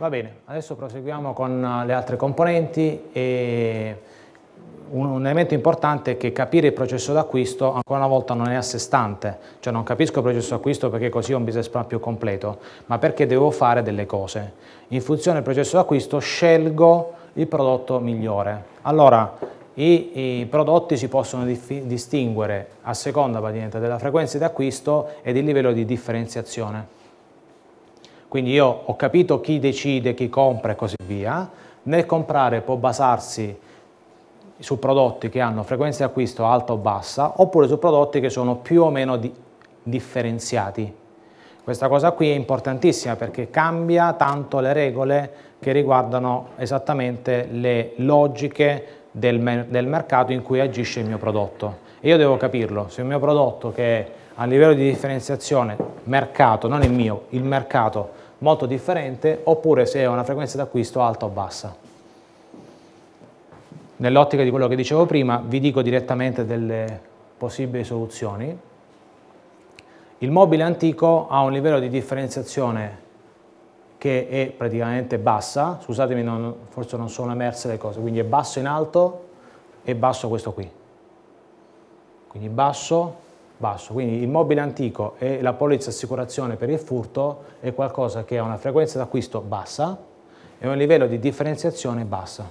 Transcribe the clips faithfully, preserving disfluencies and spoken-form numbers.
Va bene, adesso proseguiamo con le altre componenti e un elemento importante è che capire il processo d'acquisto ancora una volta non è a sé stante, cioè non capisco il processo d'acquisto perché così ho un business plan più completo, ma perché devo fare delle cose. In funzione del processo d'acquisto scelgo il prodotto migliore. Allora, i, i prodotti si possono distinguere a seconda praticamente della frequenza di acquisto e del livello di differenziazione. Quindi io ho capito chi decide, chi compra e così via. Nel comprare può basarsi su prodotti che hanno frequenza di acquisto alta o bassa, oppure su prodotti che sono più o meno di differenziati. Questa cosa qui è importantissima perché cambia tanto le regole che riguardano esattamente le logiche del, mer del mercato in cui agisce il mio prodotto. E io devo capirlo, se il mio prodotto che è a livello di differenziazione mercato, non il mio, il mercato molto differente, oppure se è una frequenza d'acquisto alta o bassa. Nell'ottica di quello che dicevo prima, vi dico direttamente delle possibili soluzioni. Il mobile antico ha un livello di differenziazione che è praticamente bassa, scusatemi, non, forse non sono emerse le cose, quindi è basso in alto e basso questo qui. Quindi basso, basso. Quindi il mobile antico e la polizza assicurazione per il furto è qualcosa che ha una frequenza d'acquisto bassa e un livello di differenziazione bassa.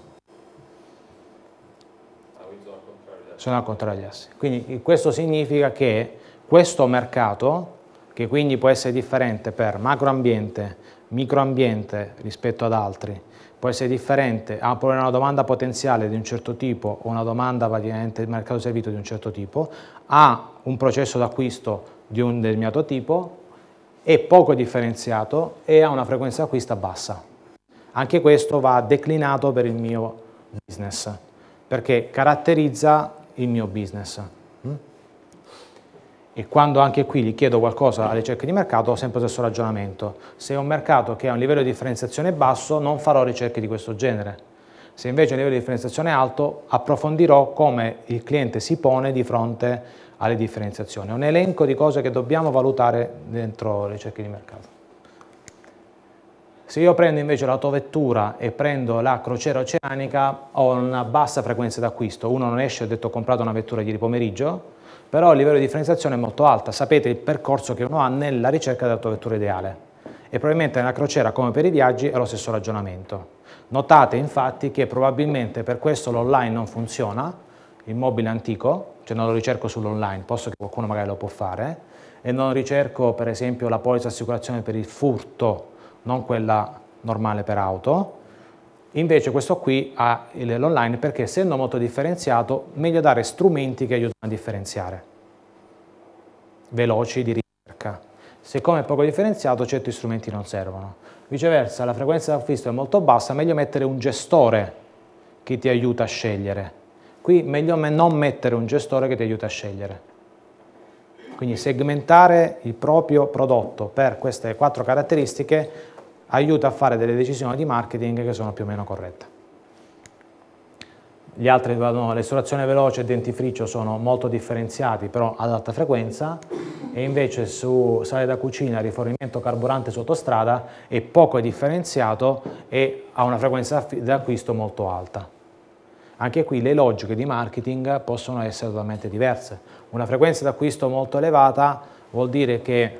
Sono al contrario degli assi. Quindi questo significa che questo mercato, che quindi può essere differente per macroambiente, microambiente rispetto ad altri, può essere differente, ha una domanda potenziale di un certo tipo o una domanda praticamente di mercato servito di un certo tipo, ha un processo d'acquisto di un determinato tipo, è poco differenziato e ha una frequenza d'acquisto bassa. Anche questo va declinato per il mio business, perché caratterizza il mio business. E quando anche qui gli chiedo qualcosa alle ricerche di mercato ho sempre lo stesso ragionamento. Se è un mercato che ha un livello di differenziazione basso non farò ricerche di questo genere. Se invece è un livello di differenziazione alto approfondirò come il cliente si pone di fronte alle differenziazioni. È un elenco di cose che dobbiamo valutare dentro le ricerche di mercato. Se io prendo invece l'autovettura e prendo la crociera oceanica ho una bassa frequenza d'acquisto, uno non esce, ho detto ho comprato una vettura ieri pomeriggio, però il livello di differenziazione è molto alta, sapete il percorso che uno ha nella ricerca dell'autovettura ideale e probabilmente nella crociera come per i viaggi è lo stesso ragionamento. Notate infatti che probabilmente per questo l'online non funziona, il mobile antico, cioè non lo ricerco sull'online, posso che qualcuno magari lo può fare, e non ricerco per esempio la polizza assicurazione per il furto, non quella normale per auto, invece questo qui ha l'online perché essendo molto differenziato meglio dare strumenti che aiutano a differenziare, veloci di ricerca. Siccome è poco differenziato certi strumenti non servono. Viceversa la frequenza d'acquisto è molto bassa, meglio mettere un gestore che ti aiuta a scegliere. Qui meglio non mettere un gestore che ti aiuta a scegliere. Quindi segmentare il proprio prodotto per queste quattro caratteristiche aiuta a fare delle decisioni di marketing che sono più o meno corrette. Gli altri, no, l'esturazione veloce e dentifricio sono molto differenziati però ad alta frequenza e invece su sale da cucina, rifornimento carburante sottostrada è poco differenziato e ha una frequenza d'acquisto molto alta. Anche qui le logiche di marketing possono essere totalmente diverse. Una frequenza d'acquisto molto elevata vuol dire che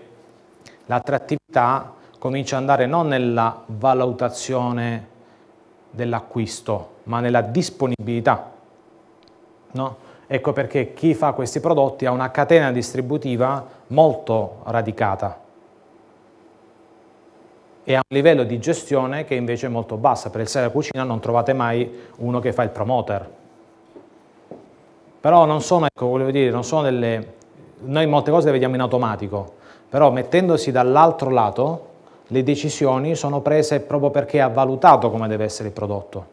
l'attrattività comincia ad andare non nella valutazione dell'acquisto, ma nella disponibilità. No? Ecco perché chi fa questi prodotti ha una catena distributiva molto radicata e ha un livello di gestione che invece è molto bassa. Per il sale da cucina non trovate mai uno che fa il promoter. Però non sono, ecco, volevo dire, non sono delle... Noi molte cose le vediamo in automatico, però mettendosi dall'altro lato le decisioni sono prese proprio perché ha valutato come deve essere il prodotto.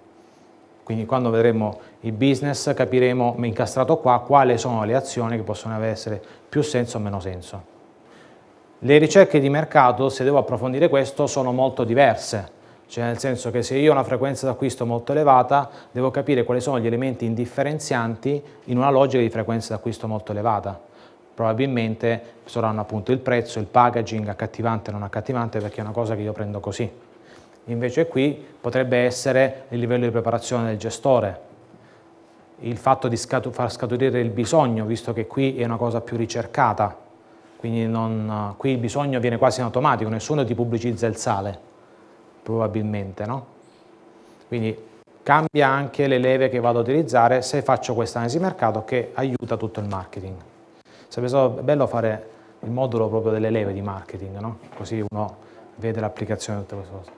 Quindi quando vedremo il business capiremo, incastrato qua, quali sono le azioni che possono avere più senso o meno senso. Le ricerche di mercato, se devo approfondire questo, sono molto diverse, cioè nel senso che se io ho una frequenza d'acquisto molto elevata, devo capire quali sono gli elementi indifferenzianti in una logica di frequenza d'acquisto molto elevata. Probabilmente saranno appunto il prezzo, il packaging, accattivante e non accattivante, perché è una cosa che io prendo così. invece qui potrebbe essere il livello di preparazione del gestore, il fatto di scatu- far scaturire il bisogno, visto che qui è una cosa più ricercata, quindi non, qui il bisogno viene quasi in automatico, nessuno ti pubblicizza il sale, probabilmente, no? Quindi cambia anche le leve che vado a utilizzare se faccio questa analisi di mercato, che aiuta tutto il marketing. Sarebbe stato bello fare il modulo proprio delle leve di marketing, no? Così uno vede l'applicazione di tutte queste cose.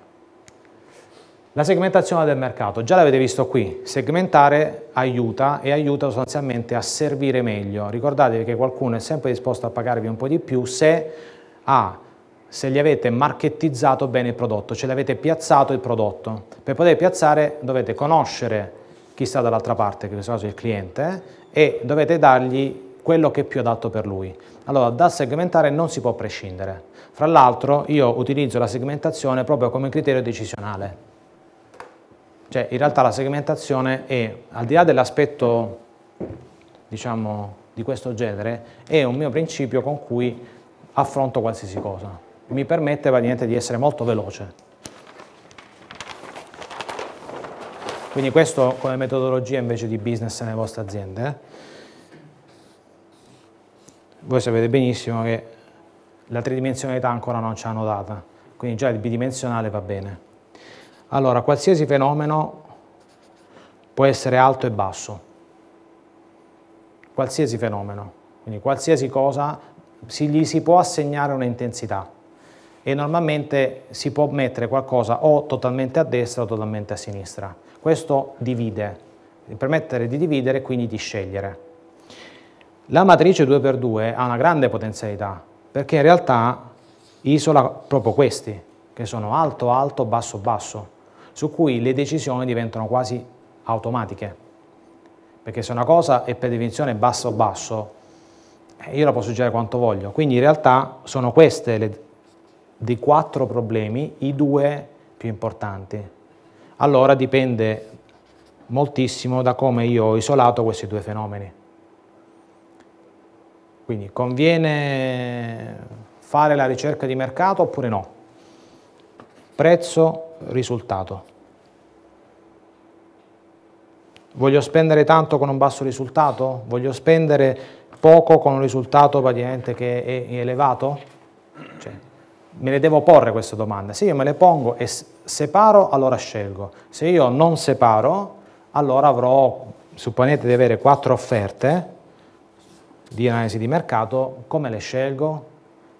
La segmentazione del mercato, già l'avete visto qui, segmentare aiuta e aiuta sostanzialmente a servire meglio. Ricordatevi che qualcuno è sempre disposto a pagarvi un po' di più se, ah, se gli avete markettizzato bene il prodotto, cioè l'avete piazzato il prodotto. Per poter piazzare dovete conoscere chi sta dall'altra parte, che in questo caso è il cliente, e dovete dargli quello che è più adatto per lui. Allora, da segmentare non si può prescindere. Fra l'altro io utilizzo la segmentazione proprio come criterio decisionale. Cioè, in realtà la segmentazione è, al di là dell'aspetto, diciamo, di questo genere, è un mio principio con cui affronto qualsiasi cosa. Mi permette praticamente di essere molto veloce. Quindi questo come metodologia invece di business nelle vostre aziende. Voi sapete benissimo che la tridimensionalità ancora non ce l'hanno data, quindi già il bidimensionale va bene. Allora, qualsiasi fenomeno può essere alto e basso, qualsiasi fenomeno, quindi qualsiasi cosa si, gli si può assegnare un'intensità e normalmente si può mettere qualcosa o totalmente a destra o totalmente a sinistra. Questo divide, permettere di dividere e quindi di scegliere. La matrice due per due ha una grande potenzialità, perché in realtà isola proprio questi, che sono alto, alto, basso, basso, su cui le decisioni diventano quasi automatiche. Perché se una cosa è per definizione basso, basso, io la posso girare quanto voglio. Quindi in realtà sono queste le, dei quattro problemi, i due più importanti. Allora dipende moltissimo da come io ho isolato questi due fenomeni. Quindi conviene fare la ricerca di mercato oppure no? Prezzo, risultato. Voglio spendere tanto con un basso risultato? Voglio spendere poco con un risultato praticamente che è elevato? Cioè, me le devo porre queste domande. Se io me le pongo e separo, allora scelgo. Se io non separo, allora avrò, supponete di avere quattro offerte di analisi di mercato, come le scelgo?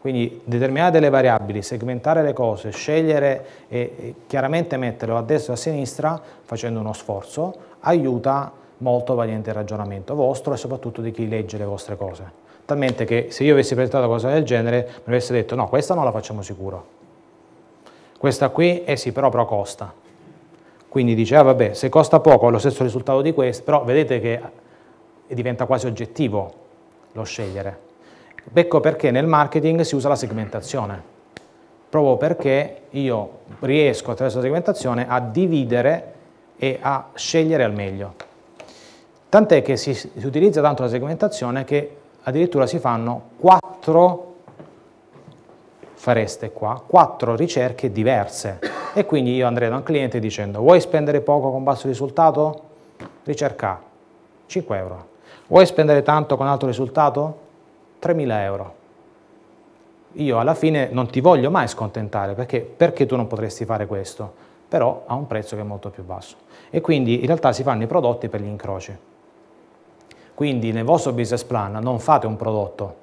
Quindi determinare delle variabili, segmentare le cose, scegliere e chiaramente metterlo a destra e a sinistra facendo uno sforzo aiuta molto variante il ragionamento vostro e soprattutto di chi legge le vostre cose. Talmente che se io avessi presentato una cosa del genere mi avessi detto no, questa non la facciamo sicuro, questa qui eh sì però, però costa. Quindi dice ah vabbè, se costa poco ho lo stesso risultato di questo, però vedete che diventa quasi oggettivo lo scegliere. Ecco perché nel marketing si usa la segmentazione, proprio perché io riesco attraverso la segmentazione a dividere e a scegliere al meglio. Tant'è che si, si utilizza tanto la segmentazione che addirittura si fanno quattro fareste qua, quattro ricerche diverse e quindi io andrei da un cliente dicendo vuoi spendere poco con basso risultato? Ricerca cinque euro. Vuoi spendere tanto con alto risultato? tremila euro. Io alla fine non ti voglio mai scontentare, perché, perché tu non potresti fare questo, però a un prezzo che è molto più basso. E quindi in realtà si fanno i prodotti per gli incroci. Quindi nel vostro business plan non fate un prodotto.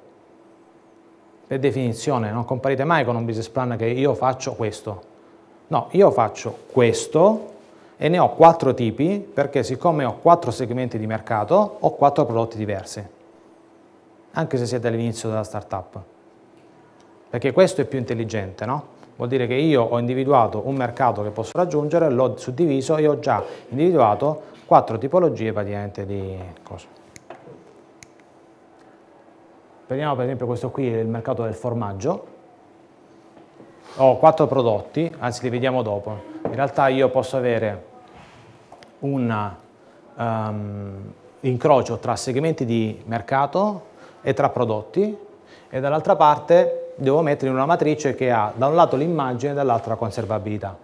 Per definizione non comparite mai con un business plan che io faccio questo. No, io faccio questo, e ne ho quattro tipi, perché siccome ho quattro segmenti di mercato, ho quattro prodotti diversi, anche se siete all'inizio della startup. Perché questo è più intelligente, no? Vuol dire che io ho individuato un mercato che posso raggiungere, l'ho suddiviso e ho già individuato quattro tipologie praticamente di cose. Prendiamo per esempio questo qui, il mercato del formaggio. Ho quattro prodotti, anzi li vediamo dopo. In realtà io posso avere un um, incrocio tra segmenti di mercato e tra prodotti e dall'altra parte devo mettere in una matrice che ha da un lato l'immagine e dall'altro la conservabilità.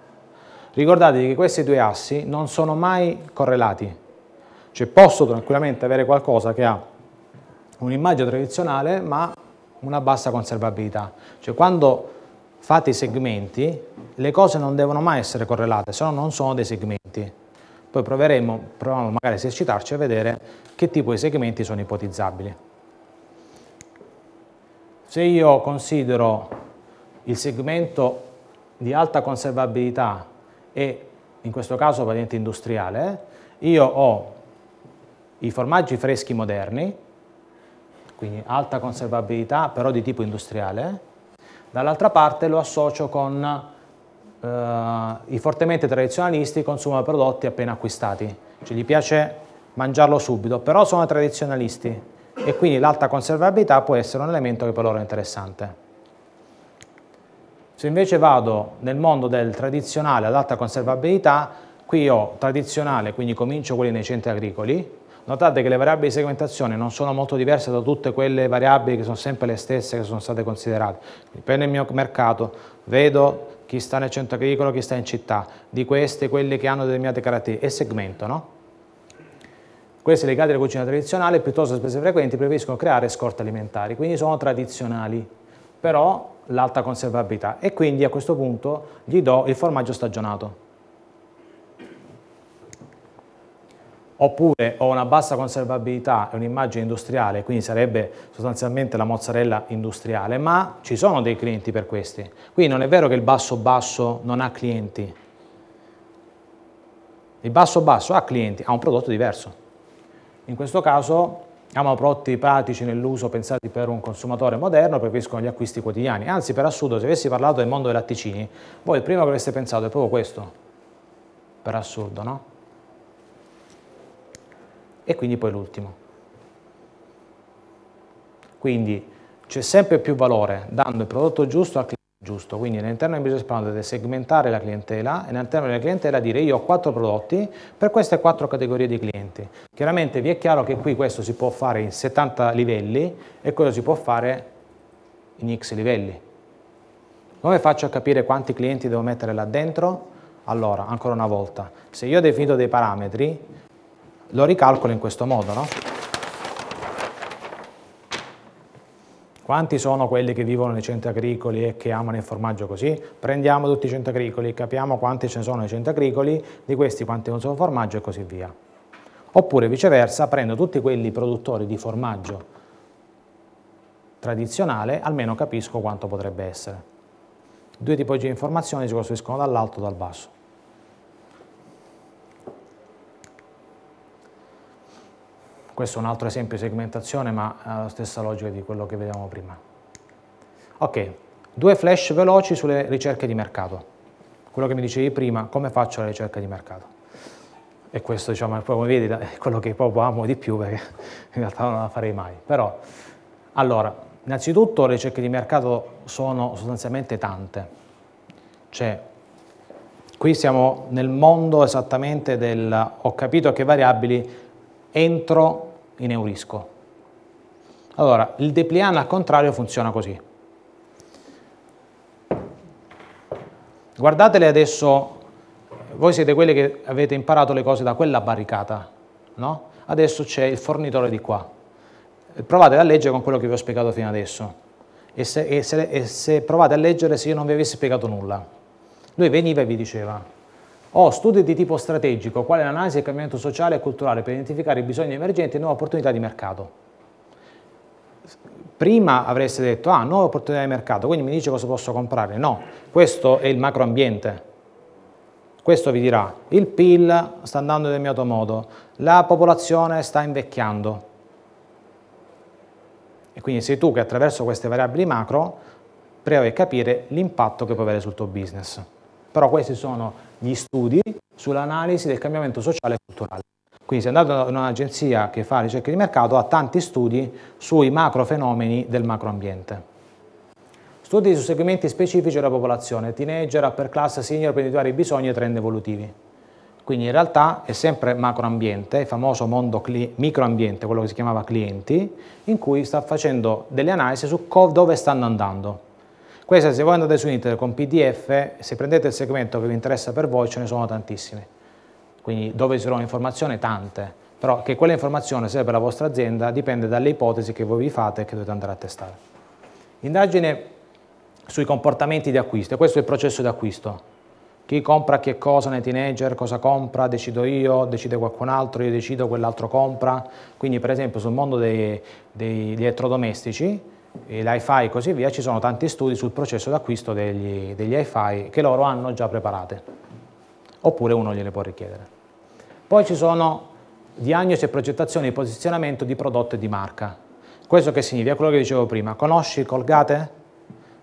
Ricordatevi che questi due assi non sono mai correlati, cioè posso tranquillamente avere qualcosa che ha un'immagine tradizionale ma una bassa conservabilità, cioè quando fate i segmenti le cose non devono mai essere correlate, se no non sono dei segmenti. Poi proveremo, proviamo magari a esercitarci a vedere che tipo di segmenti sono ipotizzabili. Se io considero il segmento di alta conservabilità e in questo caso praticamente industriale, io ho i formaggi freschi moderni, quindi alta conservabilità però di tipo industriale, dall'altra parte lo associo con uh, i fortemente tradizionalisti consumano prodotti appena acquistati, cioè gli piace mangiarlo subito, però sono tradizionalisti e quindi l'alta conservabilità può essere un elemento che per loro è interessante. Se invece vado nel mondo del tradizionale ad alta conservabilità, qui ho tradizionale, quindi comincio quelli nei centri agricoli. Notate che le variabili di segmentazione non sono molto diverse da tutte quelle variabili che sono sempre le stesse che sono state considerate. Prendo il mio mercato, vedo chi sta nel centro agricolo, chi sta in città, di queste, quelli che hanno determinate caratteristiche, e segmento, no? Questi legati alla cucina tradizionale, piuttosto spese frequenti, preferiscono creare scorte alimentari, quindi sono tradizionali, però l'alta conservabilità, e quindi a questo punto gli do il formaggio stagionato. Oppure ho una bassa conservabilità e un'immagine industriale, quindi sarebbe sostanzialmente la mozzarella industriale, ma ci sono dei clienti per questi. Quindi non è vero che il basso basso non ha clienti. Il basso basso ha clienti, ha un prodotto diverso. In questo caso hanno prodotti pratici nell'uso pensati per un consumatore moderno, preferiscono gli acquisti quotidiani. Anzi, per assurdo, se avessi parlato del mondo dei latticini, voi il primo che avreste pensato è proprio questo. Per assurdo, no? E quindi poi l'ultimo. Quindi c'è sempre più valore dando il prodotto giusto al cliente giusto, quindi all'interno del business plan dovete segmentare la clientela e all'interno della clientela dire io ho quattro prodotti per queste quattro categorie di clienti. Chiaramente vi è chiaro che qui questo si può fare in settanta livelli e quello si può fare in X livelli. Come faccio a capire quanti clienti devo mettere là dentro? Allora, ancora una volta, se io ho definito dei parametri, lo ricalcolo in questo modo, no? Quanti sono quelli che vivono nei centri agricoli e che amano il formaggio così? Prendiamo tutti i centri agricoli, capiamo quanti ce ne sono nei centri agricoli, di questi quanti non sono formaggio e così via. Oppure viceversa, prendo tutti quelli produttori di formaggio tradizionale, almeno capisco quanto potrebbe essere. Due tipologie di informazioni si costruiscono dall'alto e dal basso. Questo è un altro esempio di segmentazione, ma ha la stessa logica di quello che vedevamo prima. Ok, due flash veloci sulle ricerche di mercato. Quello che mi dicevi prima, come faccio la ricerca di mercato? E questo, diciamo, come vedi, è quello che proprio amo di più, perché in realtà non la farei mai. Però, allora, innanzitutto le ricerche di mercato sono sostanzialmente tante. Cioè, qui siamo nel mondo esattamente del ho capito che variabili entro in Eurisco. Allora, il Depliant al contrario funziona così. Guardatele adesso, voi siete quelli che avete imparato le cose da quella barricata, no? Adesso c'è il fornitore di qua. Provate a leggere con quello che vi ho spiegato fino adesso. E se, e se, e se provate a leggere se io non vi avessi spiegato nulla. Lui veniva e vi diceva: ho studi di tipo strategico, quale l'analisi del cambiamento sociale e culturale per identificare i bisogni emergenti e nuove opportunità di mercato. Prima avreste detto, ah, nuove opportunità di mercato, quindi mi dice cosa posso comprare. No, questo è il macroambiente. Questo vi dirà, il P I L sta andando nel mio modo, la popolazione sta invecchiando. E quindi sei tu che attraverso queste variabili macro provi a capire l'impatto che può avere sul tuo business. Però questi sono gli studi sull'analisi del cambiamento sociale e culturale. Quindi se andate in un'agenzia che fa ricerche di mercato ha tanti studi sui macrofenomeni del macroambiente. Studi su segmenti specifici della popolazione, teenager, upper class, senior, per individuare i bisogni e trend evolutivi. Quindi in realtà è sempre macroambiente, il famoso mondo microambiente, quello che si chiamava clienti, in cui sta facendo delle analisi su dove stanno andando. Queste, se voi andate su internet con P D F, se prendete il segmento che vi interessa per voi, ce ne sono tantissime. Quindi dove ci sono informazioni, tante. Però che quella informazione serve per la vostra azienda dipende dalle ipotesi che voi vi fate e che dovete andare a testare. Indagine sui comportamenti di acquisto. Questo è il processo di acquisto. Chi compra che cosa nei teenager, cosa compra, decido io, decide qualcun altro, io decido, quell'altro compra. Quindi per esempio sul mondo dei, dei, degli elettrodomestici, l'hi-fi e così via, ci sono tanti studi sul processo d'acquisto degli, degli hi-fi che loro hanno già preparate, oppure uno gliele può richiedere. Poi ci sono diagnosi e progettazione di posizionamento di prodotto e di marca. Questo che significa? Quello che dicevo prima. Conosci Colgate?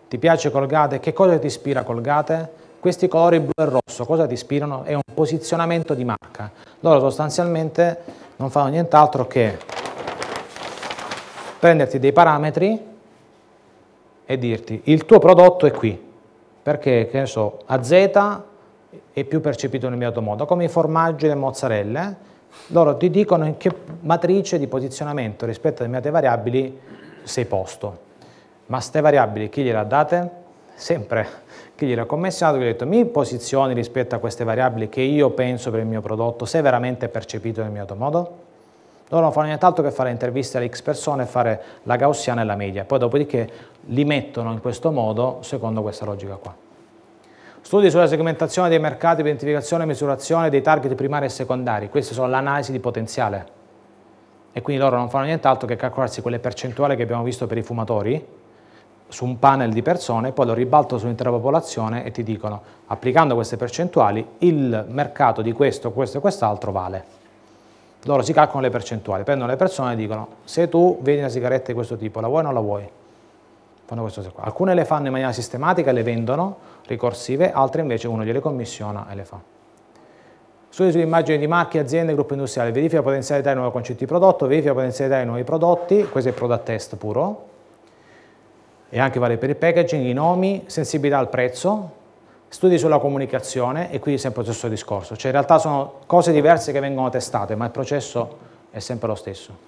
Ti piace Colgate? Che cosa ti ispira Colgate? Questi colori blu e rosso cosa ti ispirano? È un posizionamento di marca. Loro sostanzialmente non fanno nient'altro che prenderti dei parametri e dirti il tuo prodotto è qui, perché, che ne so, a Z è più percepito nel mio automodo, come i formaggi e le mozzarelle. Loro ti dicono in che matrice di posizionamento rispetto a determinate variabili sei posto. Ma queste variabili chi gliela date? Sempre chi gliela ha commissionato, gli ho detto mi posizioni rispetto a queste variabili che io penso per il mio prodotto, se veramente è percepito nel mio automodo? Loro non fanno nient'altro che fare interviste alle X persone e fare la gaussiana e la media, poi dopodiché li mettono in questo modo secondo questa logica qua. Studi sulla segmentazione dei mercati, identificazione e misurazione dei target primari e secondari, queste sono l'analisi di potenziale e quindi loro non fanno nient'altro che calcolarsi quelle percentuali che abbiamo visto per i fumatori su un panel di persone, poi lo ribalto sull'intera popolazione e ti dicono applicando queste percentuali il mercato di questo, questo e quest'altro vale. Loro si calcolano le percentuali, prendono le persone e dicono se tu vedi una sigaretta di questo tipo, la vuoi o non la vuoi? Fanno questo qua. Alcune le fanno in maniera sistematica e le vendono ricorsive, altre invece uno gliele commissiona e le fa. Studi su immagini di marchi, aziende, gruppo industriale, verifica potenzialità di nuovi concetti di prodotto, verifica potenzialità di nuovi prodotti, questo è product test puro. E anche vale per il packaging, i nomi, sensibilità al prezzo, studi sulla comunicazione e qui è sempre lo stesso discorso. Cioè in realtà sono cose diverse che vengono testate, ma il processo è sempre lo stesso.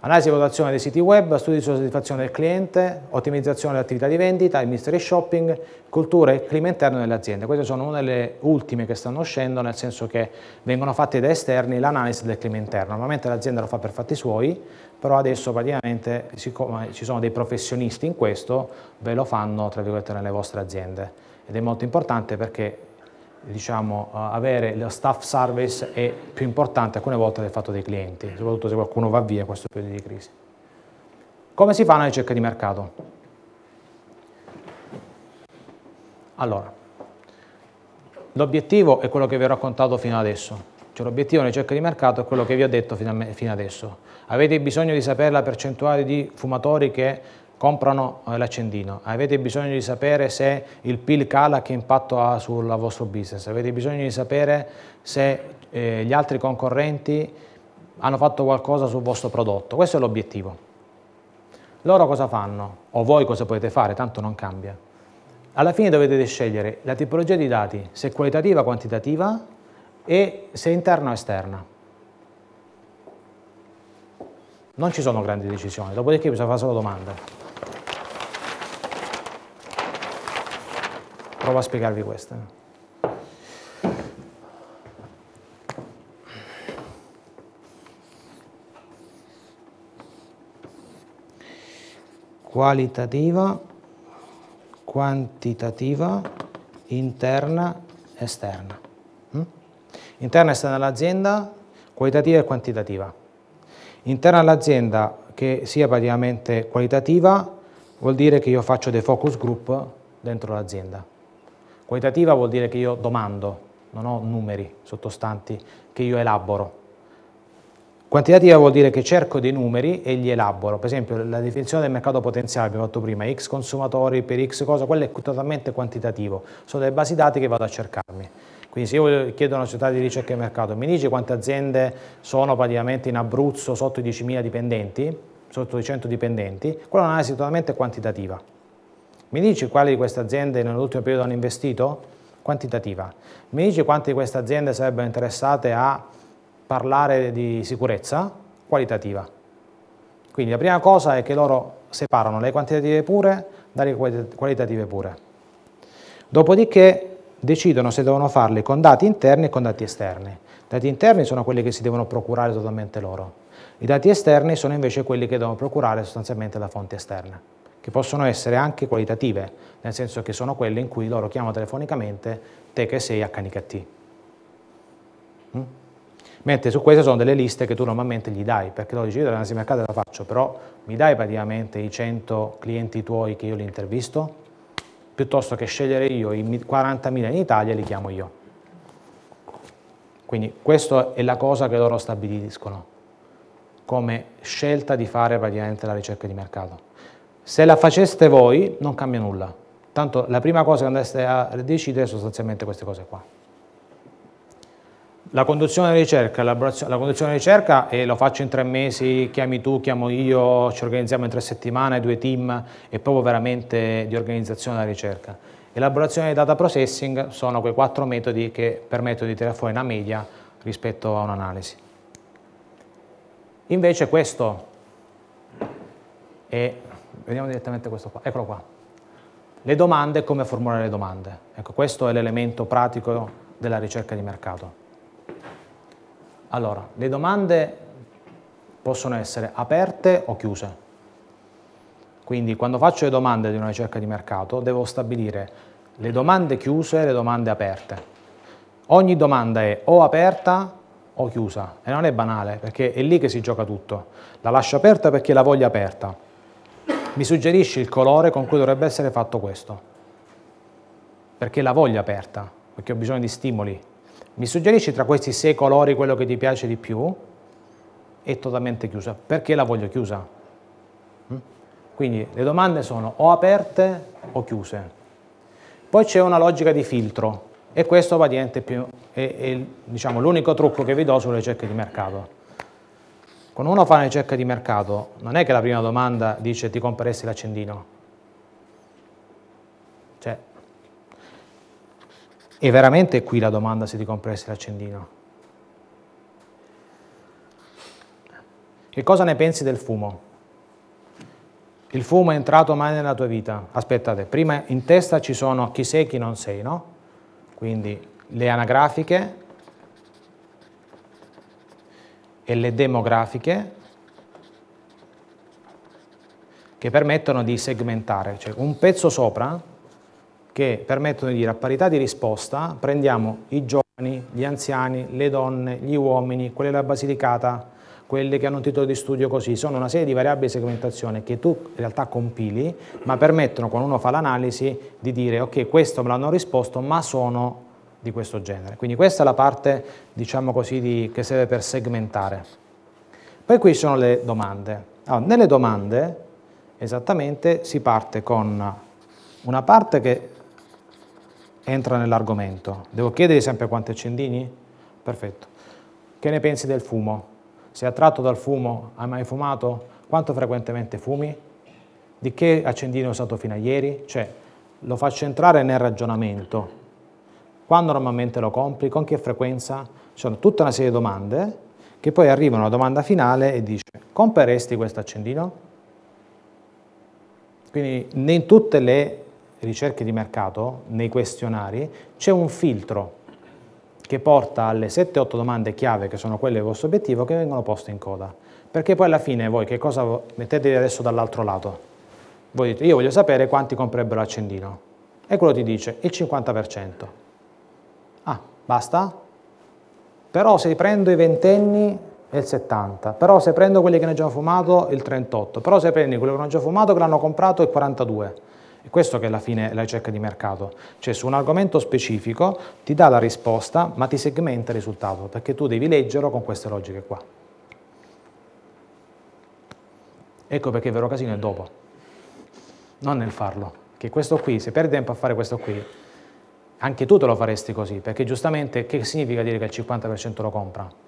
Analisi e valutazione dei siti web, studi sulla soddisfazione del cliente, ottimizzazione dell'attività di vendita, il mystery shopping, cultura e clima interno delle aziende. Queste sono una delle ultime che stanno uscendo, nel senso che vengono fatte da esterni l'analisi del clima interno. Normalmente l'azienda lo fa per fatti suoi, però adesso praticamente, siccome ci sono dei professionisti in questo, ve lo fanno tra virgolette nelle vostre aziende. Ed è molto importante perché, diciamo, avere lo staff service è più importante alcune volte del fatto dei clienti, soprattutto se qualcuno va via in questo periodo di crisi. Come si fa una ricerca di mercato? Allora, l'obiettivo è quello che vi ho raccontato fino adesso, cioè l'obiettivo della ricerca di mercato è quello che vi ho detto fino adesso. Avete bisogno di sapere la percentuale di fumatori che comprano l'accendino, avete bisogno di sapere se il P I L cala, che impatto ha sul vostro business, avete bisogno di sapere se eh, gli altri concorrenti hanno fatto qualcosa sul vostro prodotto, questo è l'obiettivo. Loro cosa fanno? O voi cosa potete fare? Tanto non cambia. Alla fine dovete scegliere la tipologia di dati, se qualitativa o quantitativa e se interna o esterna. Non ci sono grandi decisioni, dopodiché bisogna fare solo domande. Provo a spiegarvi queste. Qualitativa, quantitativa, interna, esterna. Mm? Interna e esterna all'azienda, qualitativa e quantitativa. Interna all'azienda che sia praticamente qualitativa vuol dire che io faccio dei focus group dentro l'azienda. Qualitativa vuol dire che io domando, non ho numeri sottostanti che io elaboro. Quantitativa vuol dire che cerco dei numeri e li elaboro. Per esempio la definizione del mercato potenziale che abbiamo fatto prima, X consumatori per X cosa, quello è totalmente quantitativo. Sono delle basi dati che vado a cercarmi. Quindi se io chiedo a una società di ricerca e mercato, mi dice quante aziende sono praticamente in Abruzzo sotto i diecimila dipendenti, sotto i cento dipendenti, quella è un'analisi totalmente quantitativa. Mi dici quali di queste aziende nell'ultimo periodo hanno investito? Quantitativa. Mi dici quante di queste aziende sarebbero interessate a parlare di sicurezza? Qualitativa. Quindi la prima cosa è che loro separano le quantitative pure dare qualitative pure. Dopodiché decidono se devono farli con dati interni e con dati esterni. I dati interni sono quelli che si devono procurare totalmente loro. I dati esterni sono invece quelli che devono procurare sostanzialmente da fonti esterne, che possono essere anche qualitative, nel senso che sono quelle in cui loro chiamano telefonicamente te che sei H N K T. Mm? Mentre su queste sono delle liste che tu normalmente gli dai, perché loro dici io dall'analisi di mercato la faccio, però mi dai praticamente i cento clienti tuoi che io li intervisto, piuttosto che scegliere io i quarantamila in Italia e li chiamo io. Quindi questa è la cosa che loro stabiliscono come scelta di fare praticamente la ricerca di mercato. Se la faceste voi non cambia nulla, tanto la prima cosa che andreste a decidere è sostanzialmente queste cose qua. La conduzione della ricerca, la conduzione della ricerca e lo faccio in tre mesi, chiami tu, chiamo io, ci organizziamo in tre settimane, due team, è proprio veramente di organizzazione della ricerca. Elaborazione di data processing sono quei quattro metodi che permettono di tirare fuori una media rispetto a un'analisi. Invece questo è, vediamo direttamente questo qua, eccolo qua, le domande e come formulare le domande. Ecco, questo è l'elemento pratico della ricerca di mercato. Allora, le domande possono essere aperte o chiuse. Quindi quando faccio le domande di una ricerca di mercato devo stabilire le domande chiuse e le domande aperte. Ogni domanda è o aperta o chiusa, e non è banale perché è lì che si gioca tutto. La lascio aperta perché la voglio aperta. Mi suggerisci il colore con cui dovrebbe essere fatto questo, perché la voglio aperta, perché ho bisogno di stimoli. Mi suggerisci tra questi sei colori quello che ti piace di più. È totalmente chiusa perché la voglio chiusa. Quindi le domande sono o aperte o chiuse. Poi c'è una logica di filtro. E questo praticamente è, è, è diciamo, l'unico trucco che vi do sulle ricerche di mercato. Quando uno fa una ricerca di mercato, non è che la prima domanda dice ti compreresti l'accendino. Cioè, è veramente qui la domanda se ti compreresti l'accendino. Che cosa ne pensi del fumo? Il fumo è entrato mai nella tua vita? Aspettate, prima in testa ci sono chi sei e chi non sei, no? Quindi le anagrafiche e le demografiche che permettono di segmentare, cioè un pezzo sopra che permettono di dire a parità di risposta prendiamo i giovani, gli anziani, le donne, gli uomini, quelli della Basilicata, quelli che hanno un titolo di studio così, sono una serie di variabili di segmentazione che tu in realtà compili, ma permettono quando uno fa l'analisi di dire ok, questo me l'hanno risposto, ma sono di questo genere. Quindi questa è la parte, diciamo così, di, che serve per segmentare. Poi qui sono le domande. Allora, nelle domande, esattamente, si parte con una parte che entra nell'argomento. Devo chiedere sempre quanti accendini? Perfetto. Che ne pensi del fumo? Sei attratto dal fumo? Hai mai fumato? Quanto frequentemente fumi? Di che accendino hai usato fino a ieri? Cioè, lo faccio entrare nel ragionamento. Quando normalmente lo compri? Con che frequenza? Ci sono tutta una serie di domande che poi arrivano alla domanda finale e dice compreresti questo accendino? Quindi in tutte le ricerche di mercato, nei questionari, c'è un filtro che porta alle sette otto domande chiave, che sono quelle del vostro obiettivo, che vengono poste in coda. Perché poi alla fine voi che cosa mettetevi adesso dall'altro lato? Voi dite, io voglio sapere quanti comprerebbero l'accendino. E quello ti dice, il cinquanta per cento. Ah, basta? Però se prendo i ventenni è il settanta per cento, però se prendo quelli che ne hanno già fumato il trentotto per cento, però se prendi quelli che non hanno già fumato, che l'hanno comprato il quarantadue per cento. E questo che alla fine è la ricerca di mercato, cioè su un argomento specifico ti dà la risposta ma ti segmenta il risultato, perché tu devi leggerlo con queste logiche qua. Ecco perché il vero casino è dopo, non nel farlo, che questo qui, se perdi tempo a fare questo qui, anche tu te lo faresti così, perché giustamente che significa dire che il cinquanta per cento lo compra?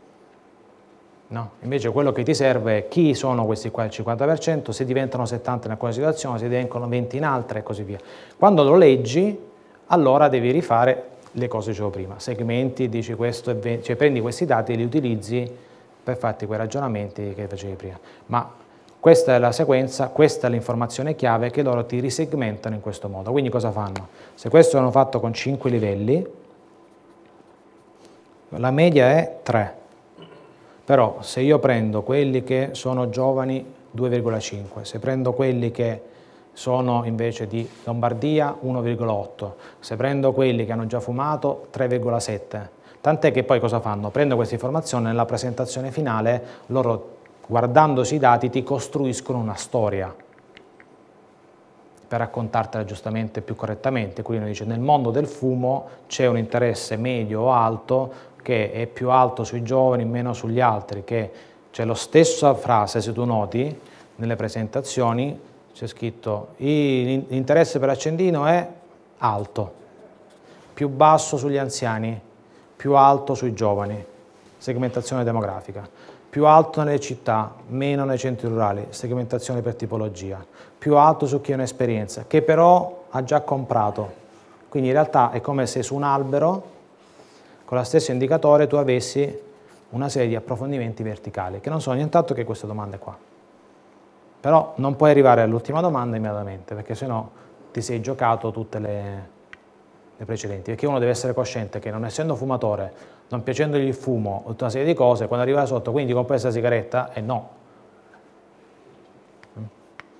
No, invece quello che ti serve è chi sono questi qua il cinquanta per cento, se diventano settanta in alcuna situazione, se diventano venti in altre e così via. Quando lo leggi, allora devi rifare le cose che dicevo prima, segmenti, dici questo, cioè prendi questi dati e li utilizzi per farti quei ragionamenti che facevi prima. Ma Questa è la sequenza, questa è l'informazione chiave che loro ti risegmentano in questo modo. Quindi cosa fanno? Se questo l'hanno fatto con cinque livelli, la media è tre. Però se io prendo quelli che sono giovani due virgola cinque, se prendo quelli che sono invece di Lombardia uno virgola otto, se prendo quelli che hanno già fumato tre virgola sette, tant'è che poi cosa fanno? Prendo questa informazione nella presentazione finale, loro guardandosi i dati ti costruiscono una storia per raccontartela giustamente e più correttamente. Quindi dice nel mondo del fumo c'è un interesse medio o alto, che è più alto sui giovani, meno sugli altri, che c'è la stessa frase, se tu noti, nelle presentazioni c'è scritto l'interesse per l'accendino è alto, più basso sugli anziani, più alto sui giovani, segmentazione demografica, più alto nelle città, meno nei centri rurali, segmentazione per tipologia, più alto su chi ha un'esperienza, che però ha già comprato. Quindi in realtà è come se su un albero con lo stesso indicatore tu avessi una serie di approfondimenti verticali, che non sono nient'altro che queste domande qua. Però non puoi arrivare all'ultima domanda immediatamente, perché sennò ti sei giocato tutte le, le precedenti, perché uno deve essere cosciente che non essendo fumatore, non piacendogli il fumo, tutta una serie di cose, quando arriva sotto, quindi compra questa sigaretta, e no.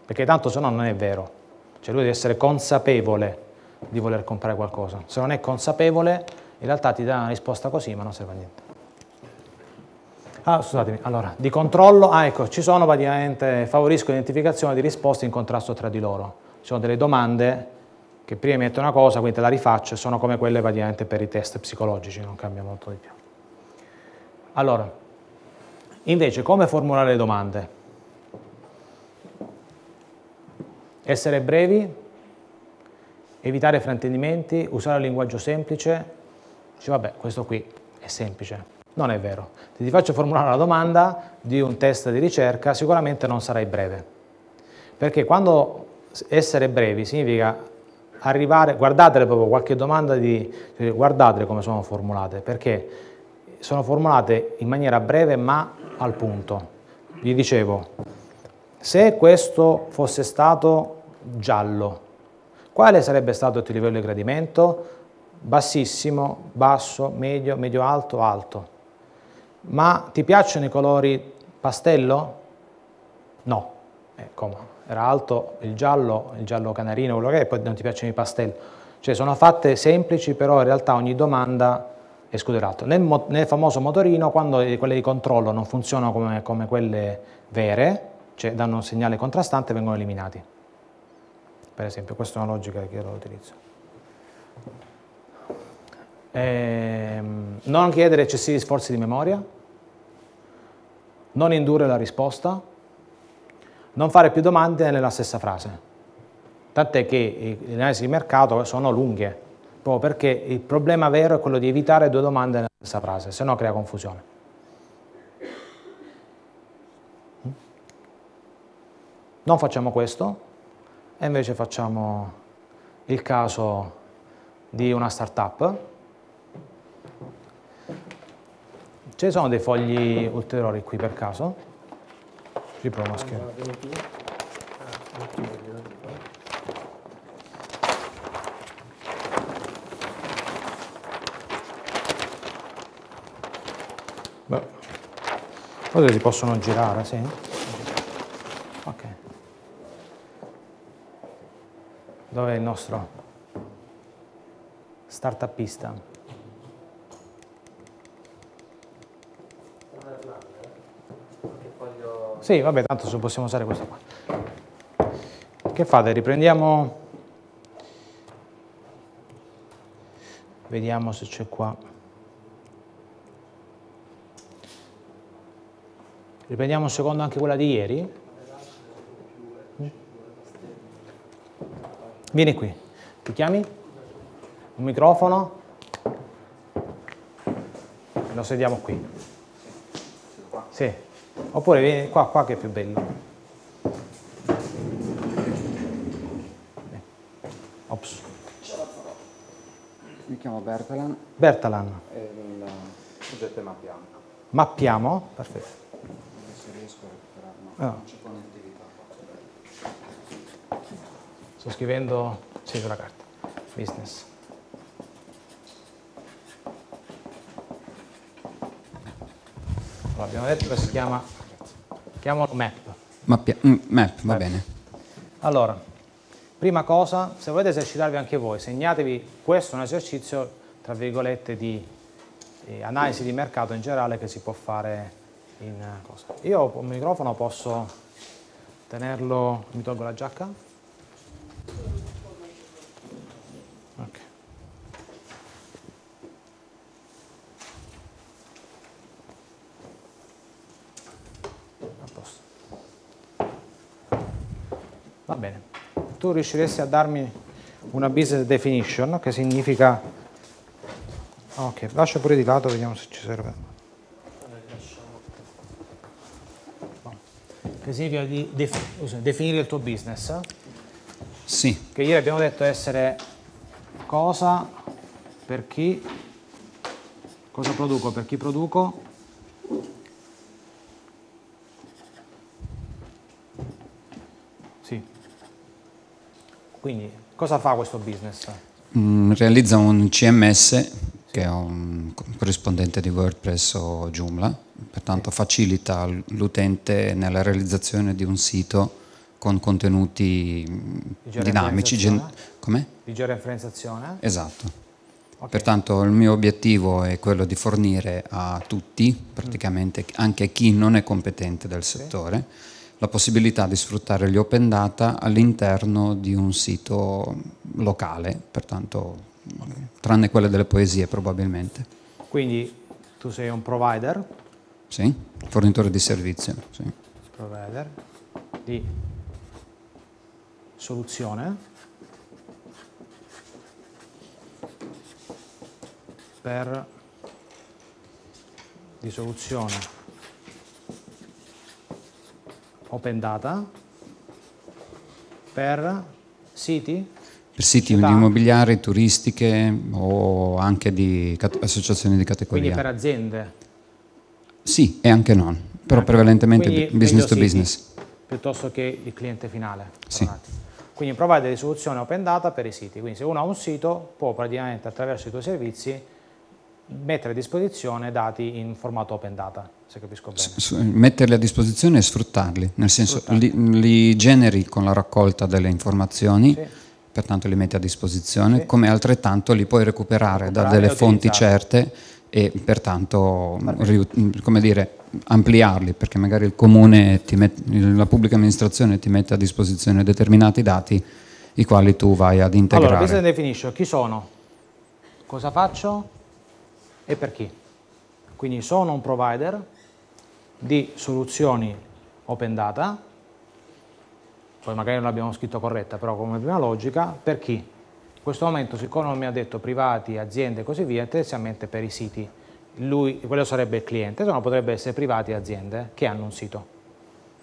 Perché tanto se no non è vero, cioè lui deve essere consapevole di voler comprare qualcosa, se non è consapevole in realtà ti dà una risposta così, ma non serve a niente. Ah, scusatemi, allora, di controllo, ah ecco, ci sono praticamente, favorisco l'identificazione di risposte in contrasto tra di loro. Ci sono delle domande che prima mi metto una cosa, quindi te la rifaccio, sono come quelle praticamente per i test psicologici, non cambia molto di più. Allora, invece, come formulare le domande? Essere brevi, evitare fraintendimenti, usare un linguaggio semplice. Dice, vabbè, questo qui è semplice. Non è vero. Se ti faccio formulare una domanda di un test di ricerca, sicuramente non sarai breve. Perché quando essere brevi significa arrivare, guardatele proprio qualche domanda, di, guardatele come sono formulate, perché sono formulate in maniera breve ma al punto. Gli dicevo, se questo fosse stato giallo, quale sarebbe stato il tuo livello di gradimento? Bassissimo, basso, medio, medio alto, alto. Ma ti piacciono i colori pastello? No. Eh, come? Era alto il giallo, il giallo canarino, quello che è, poi non ti piacciono i pastello. Cioè sono fatte semplici, però in realtà ogni domanda esclude l'altro. Nel, nel famoso motorino, quando quelle di controllo non funzionano come, come quelle vere, cioè danno un segnale contrastante, vengono eliminati. Per esempio, questa è una logica che io lo utilizzo. Eh, non chiedere eccessivi sforzi di memoria, non indurre la risposta, non fare più domande nella stessa frase, tant'è che le analisi di mercato sono lunghe, proprio perché il problema vero è quello di evitare due domande nella stessa frase, se no crea confusione. Non facciamo questo e invece facciamo il caso di una startup. Ci sono dei fogli ulteriori qui per caso? Ci provo a schermo. Beh, forse si possono girare, sì? Ok. Dov'è il nostro startupista? Sì, vabbè, tanto possiamo usare questo qua. Che fate? Riprendiamo. Vediamo se c'è qua. Riprendiamo un secondo anche quella di ieri. Vieni qui. Ti chiami? Un microfono. Lo sediamo qui. Sì. Oppure vieni qua, qua che è più bello. Ops. Mi chiamo Bertalan. Bertalan. E il progetto è Mappiamo. Mappiamo? Perfetto. Non so se riesco a recuperarlo. No. Non c'è connettività. Sto scrivendo, sì, sulla carta, business. Allora, abbiamo detto che si chiama, chiamalo map. Mappia, mm, map, va map. Bene. Allora, prima cosa, se volete esercitarvi anche voi, segnatevi, questo è un esercizio, tra virgolette, di eh, analisi di mercato in generale che si può fare in uh, cosa. Io ho un microfono, posso tenerlo, mi tolgo la giacca? Ok. A posto. Va bene. Tu riusciresti a darmi una business definition, che significa... Ok, lascio pure di lato, vediamo se ci serve. Che significa di definire il tuo business? Sì. Che ieri abbiamo detto essere cosa, per chi, cosa produco, per chi produco. Quindi cosa fa questo business? Mm, realizza un C M S che è un corrispondente di WordPress o Joomla, pertanto facilita l'utente nella realizzazione di un sito con contenuti di dinamici. Come? Di georeferenziazione. Esatto. Okay. Pertanto il mio obiettivo è quello di fornire a tutti, praticamente anche a chi non è competente del settore, okay, la possibilità di sfruttare gli open data all'interno di un sito locale, pertanto, tranne quelle delle poesie probabilmente. Quindi tu sei un provider? Sì, fornitore di servizio. Sì. Provider di soluzione per di soluzione open data per siti? Per siti città, immobiliari, turistiche o anche di associazioni di categoria. Quindi per aziende? Sì, e anche non, però anche prevalentemente quindi business to business. Piuttosto che il cliente finale. Sì. Quindi provate di soluzione open data per i siti, quindi se uno ha un sito può praticamente attraverso i tuoi servizi mettere a disposizione dati in formato open data, se capisco bene. Metterli a disposizione e sfruttarli, nel senso li, li generi con la raccolta delle informazioni, sì, pertanto li metti a disposizione, sì, come altrettanto li puoi recuperare, recuperare da delle fonti certe e pertanto come dire, ampliarli, perché magari il comune, ti met, la pubblica amministrazione ti mette a disposizione determinati dati i quali tu vai ad integrare. Allora, questa definisce chi sono, cosa faccio e per chi. Quindi sono un provider di soluzioni open data, poi magari non l'abbiamo scritto corretta, però come prima logica, per chi. In questo momento, siccome non mi ha detto privati, aziende e così via, tendenzialmente per i siti. Lui, quello sarebbe il cliente, se no potrebbe essere privati e aziende che hanno un sito.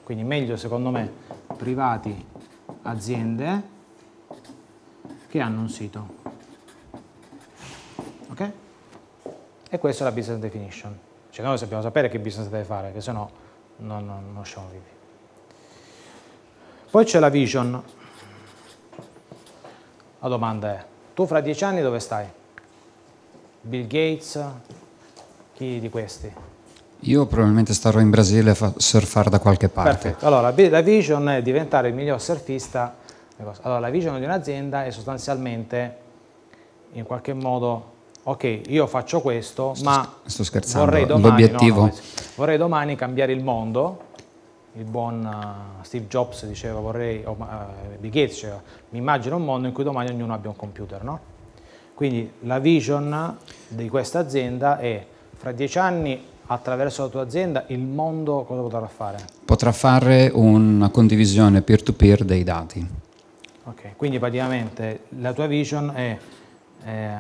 Quindi meglio, secondo me, privati, aziende che hanno un sito. Ok? E questa è la business definition. Cioè noi sappiamo sapere che business deve fare, che sennò non, non, non siamo vivi. Poi c'è la vision. La domanda è, tu fra dieci anni dove stai? Bill Gates, chi di questi? Io probabilmente starò in Brasile a surfare da qualche parte. Perfetto. Allora, la vision è diventare il miglior surfista. Allora, la vision di un'azienda è sostanzialmente, in qualche modo... Ok, io faccio questo, sto, ma sto scherzando. Vorrei domani, no, no, vorrei domani cambiare il mondo. Il buon uh, Steve Jobs diceva, vorrei, oh, uh, Bill Gates diceva, mi immagino un mondo in cui domani ognuno abbia un computer, no? Quindi la vision di questa azienda è, fra dieci anni, attraverso la tua azienda, il mondo cosa potrà fare? Potrà fare una condivisione peer-to-peer dei dati. Ok, quindi praticamente la tua vision è... è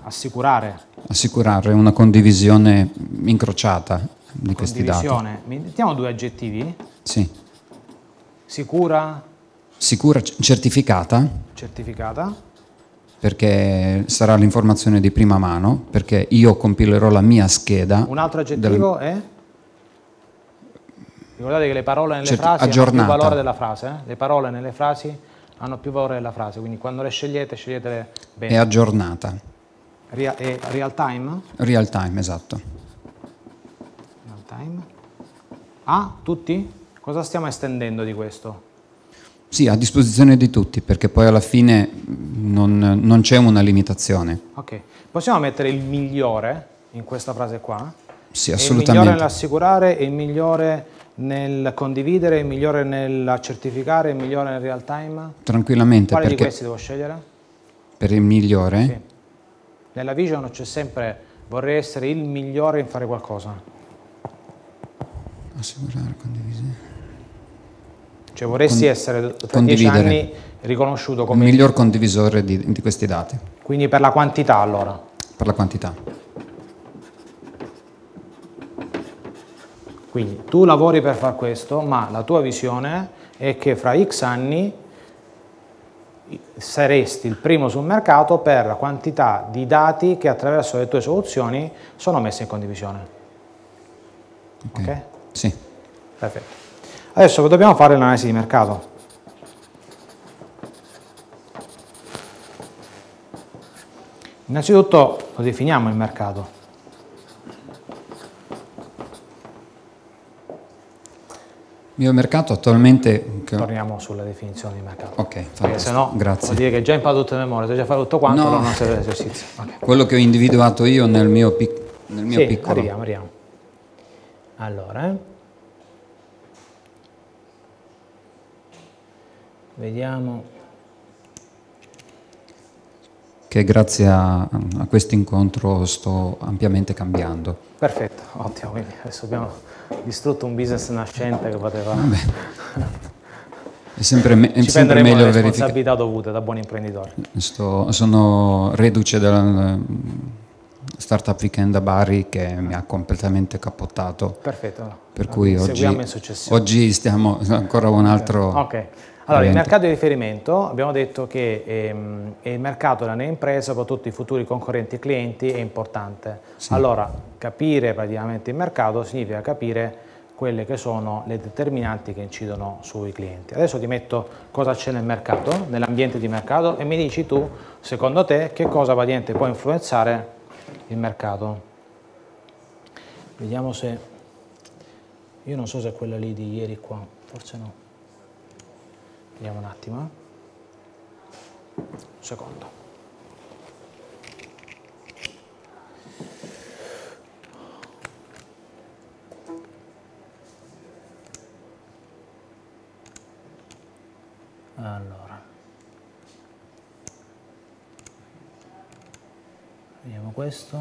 Assicurare. Assicurare una condivisione incrociata di questi dati. Condivisione. Mettiamo due aggettivi. Sì. Sicura. Sicura, certificata. Certificata. Perché sarà l'informazione di prima mano, perché io compilerò la mia scheda. Un altro aggettivo del... è? Ricordate che le parole nelle Certi... frasi hanno più valore della frase. Eh? Le parole nelle frasi hanno più valore della frase, quindi quando le scegliete, sceglietele bene. È aggiornata. Real, è real time? Real time, esatto. Real time. Ah, tutti? Cosa stiamo estendendo di questo? Sì, a disposizione di tutti, perché poi alla fine non, non c'è una limitazione. Ok, possiamo mettere il migliore in questa frase qua? Sì, assolutamente. È il migliore nell'assicurare, è il migliore nel condividere, è il migliore nel certificare, è il migliore nel real time? Tranquillamente. Quale di questi devo scegliere? Per il migliore? Sì. Nella vision c'è sempre, vorrei essere il migliore in fare qualcosa. Assicurare, condividere. Cioè vorresti essere tra dieci anni riconosciuto come il miglior condivisore di, di questi dati. Quindi per la quantità allora? Per la quantità. Quindi tu lavori per far questo, ma la tua visione è che fra X anni saresti il primo sul mercato per la quantità di dati che attraverso le tue soluzioni sono messe in condivisione. Ok? Okay? Sì. Perfetto. Adesso dobbiamo fare l'analisi di mercato. Innanzitutto lo definiamo il mercato. Il mio mercato attualmente... Torniamo sulla definizione di mercato. Ok, perché se no vuol dire che già imparato tutto a memoria, se già fai tutto quanto, no. Non serve l'esercizio. Okay. Quello che ho individuato io nel mio, pic nel mio sì, piccolo... arriviamo, arriviamo. Allora... Eh. Vediamo che grazie a, a questo incontro sto ampiamente cambiando. Perfetto, ottimo, quindi adesso abbiamo distrutto un business nascente che poteva... È sempre, me è sempre meglio verificare. Ci prenderemo le responsabilità dovute da buoni imprenditori. Sto, sono reduce della startup weekend a Bari che mi ha completamente cappottato. Perfetto, per cui oggi, oggi stiamo ancora un altro... Ok. Allora, il mercato di riferimento, abbiamo detto che ehm, il mercato della mia impresa, soprattutto i futuri concorrenti e clienti, è importante. Sì. Allora, capire praticamente il mercato significa capire quelle che sono le determinanti che incidono sui clienti. Adesso ti metto cosa c'è nel mercato, nell'ambiente di mercato, e mi dici tu, secondo te, che cosa praticamente può influenzare il mercato. Vediamo se... Io non so se è quella lì di ieri qua, forse no. Vediamo un attimo, un secondo. Allora, vediamo questo.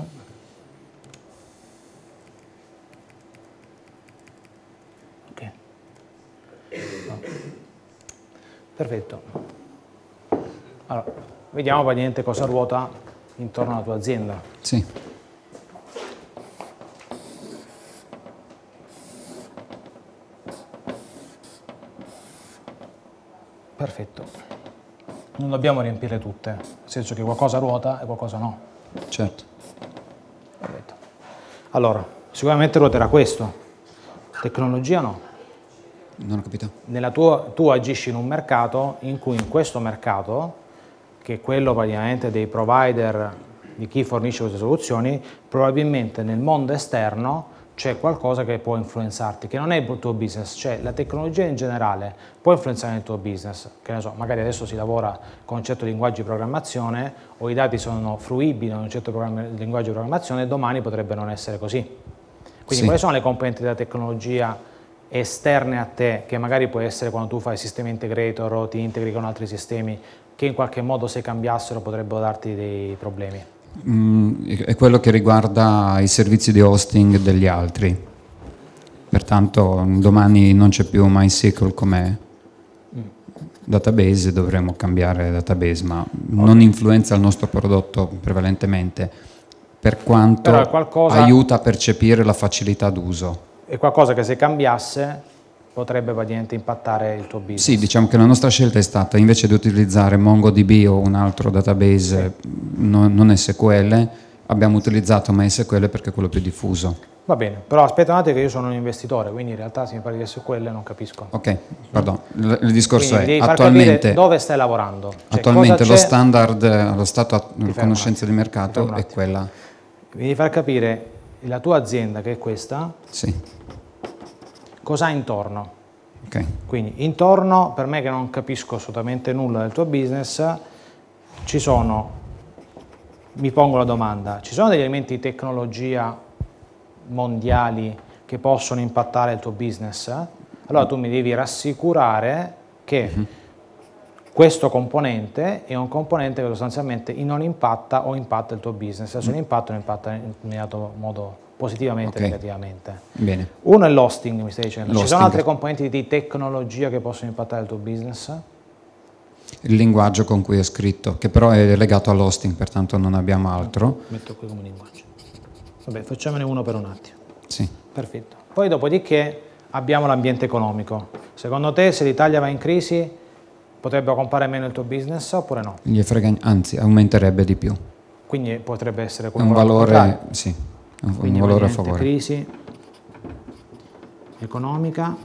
Ok. No. Perfetto. Allora, vediamo praticamente cosa ruota intorno alla tua azienda. Sì. Perfetto. Non dobbiamo riempire tutte, nel senso che qualcosa ruota e qualcosa no. Certo. Perfetto. Allora, sicuramente ruoterà questo. Tecnologia no. Non ho capito. Nella tua, tu agisci in un mercato in cui in questo mercato, che è quello praticamente dei provider, di chi fornisce queste soluzioni, probabilmente nel mondo esterno c'è qualcosa che può influenzarti, che non è il tuo business, cioè la tecnologia in generale può influenzare il tuo business, che ne so, magari adesso si lavora con un certo linguaggio di programmazione o i dati sono fruibili in un certo linguaggio di programmazione e domani potrebbe non essere così. Quindi sì. Quali sono le componenti della tecnologia esterne a te, che magari può essere quando tu fai sistema integrator o ti integri con altri sistemi, che in qualche modo se cambiassero potrebbero darti dei problemi? Mm, è quello che riguarda i servizi di hosting degli altri, pertanto domani non c'è più MySQL come mm. database, dovremo cambiare database, ma okay. non influenza il nostro prodotto prevalentemente, per quanto qualcosa... aiuta a percepire la facilità d'uso. È qualcosa che se cambiasse potrebbe praticamente impattare il tuo business. Sì, diciamo che la nostra scelta è stata, invece di utilizzare MongoDB o un altro database sì. non, non S Q L, abbiamo utilizzato MySQL perché è quello più diffuso. Va bene, però aspetta un attimo che io sono un investitore, quindi in realtà se mi parli di S Q L non capisco. Ok, pardon. Il discorso quindi è attualmente dove stai lavorando. Cioè, attualmente lo standard, lo stato di conoscenza di mercato è quella. Mi devi far capire la tua azienda, che è questa, sì, cosa ha intorno. Okay. Quindi intorno, per me che non capisco assolutamente nulla del tuo business, ci sono, mi pongo la domanda, ci sono degli elementi di tecnologia mondiali che possono impattare il tuo business? Allora tu mi devi rassicurare che uh-huh. questo componente è un componente che sostanzialmente non impatta o impatta il tuo business, se uh-huh. non impatta non impatta in un determinato modo positivamente o okay. negativamente. Bene. Uno è l'hosting, mi stai dicendo. Ci sono altri componenti di tecnologia che possono impattare il tuo business? Il linguaggio con cui è scritto, che però è legato all'hosting, pertanto non abbiamo altro. Metto qui come linguaggio. Vabbè, facciamone uno per un attimo. Sì. Perfetto. Poi dopodiché abbiamo l'ambiente economico. Secondo te se l'Italia va in crisi potrebbe comprare meno il tuo business oppure no? Gli frega, anzi, aumenterebbe di più. Quindi potrebbe essere un valore, sì, un, un valore a favore. Crisi economica,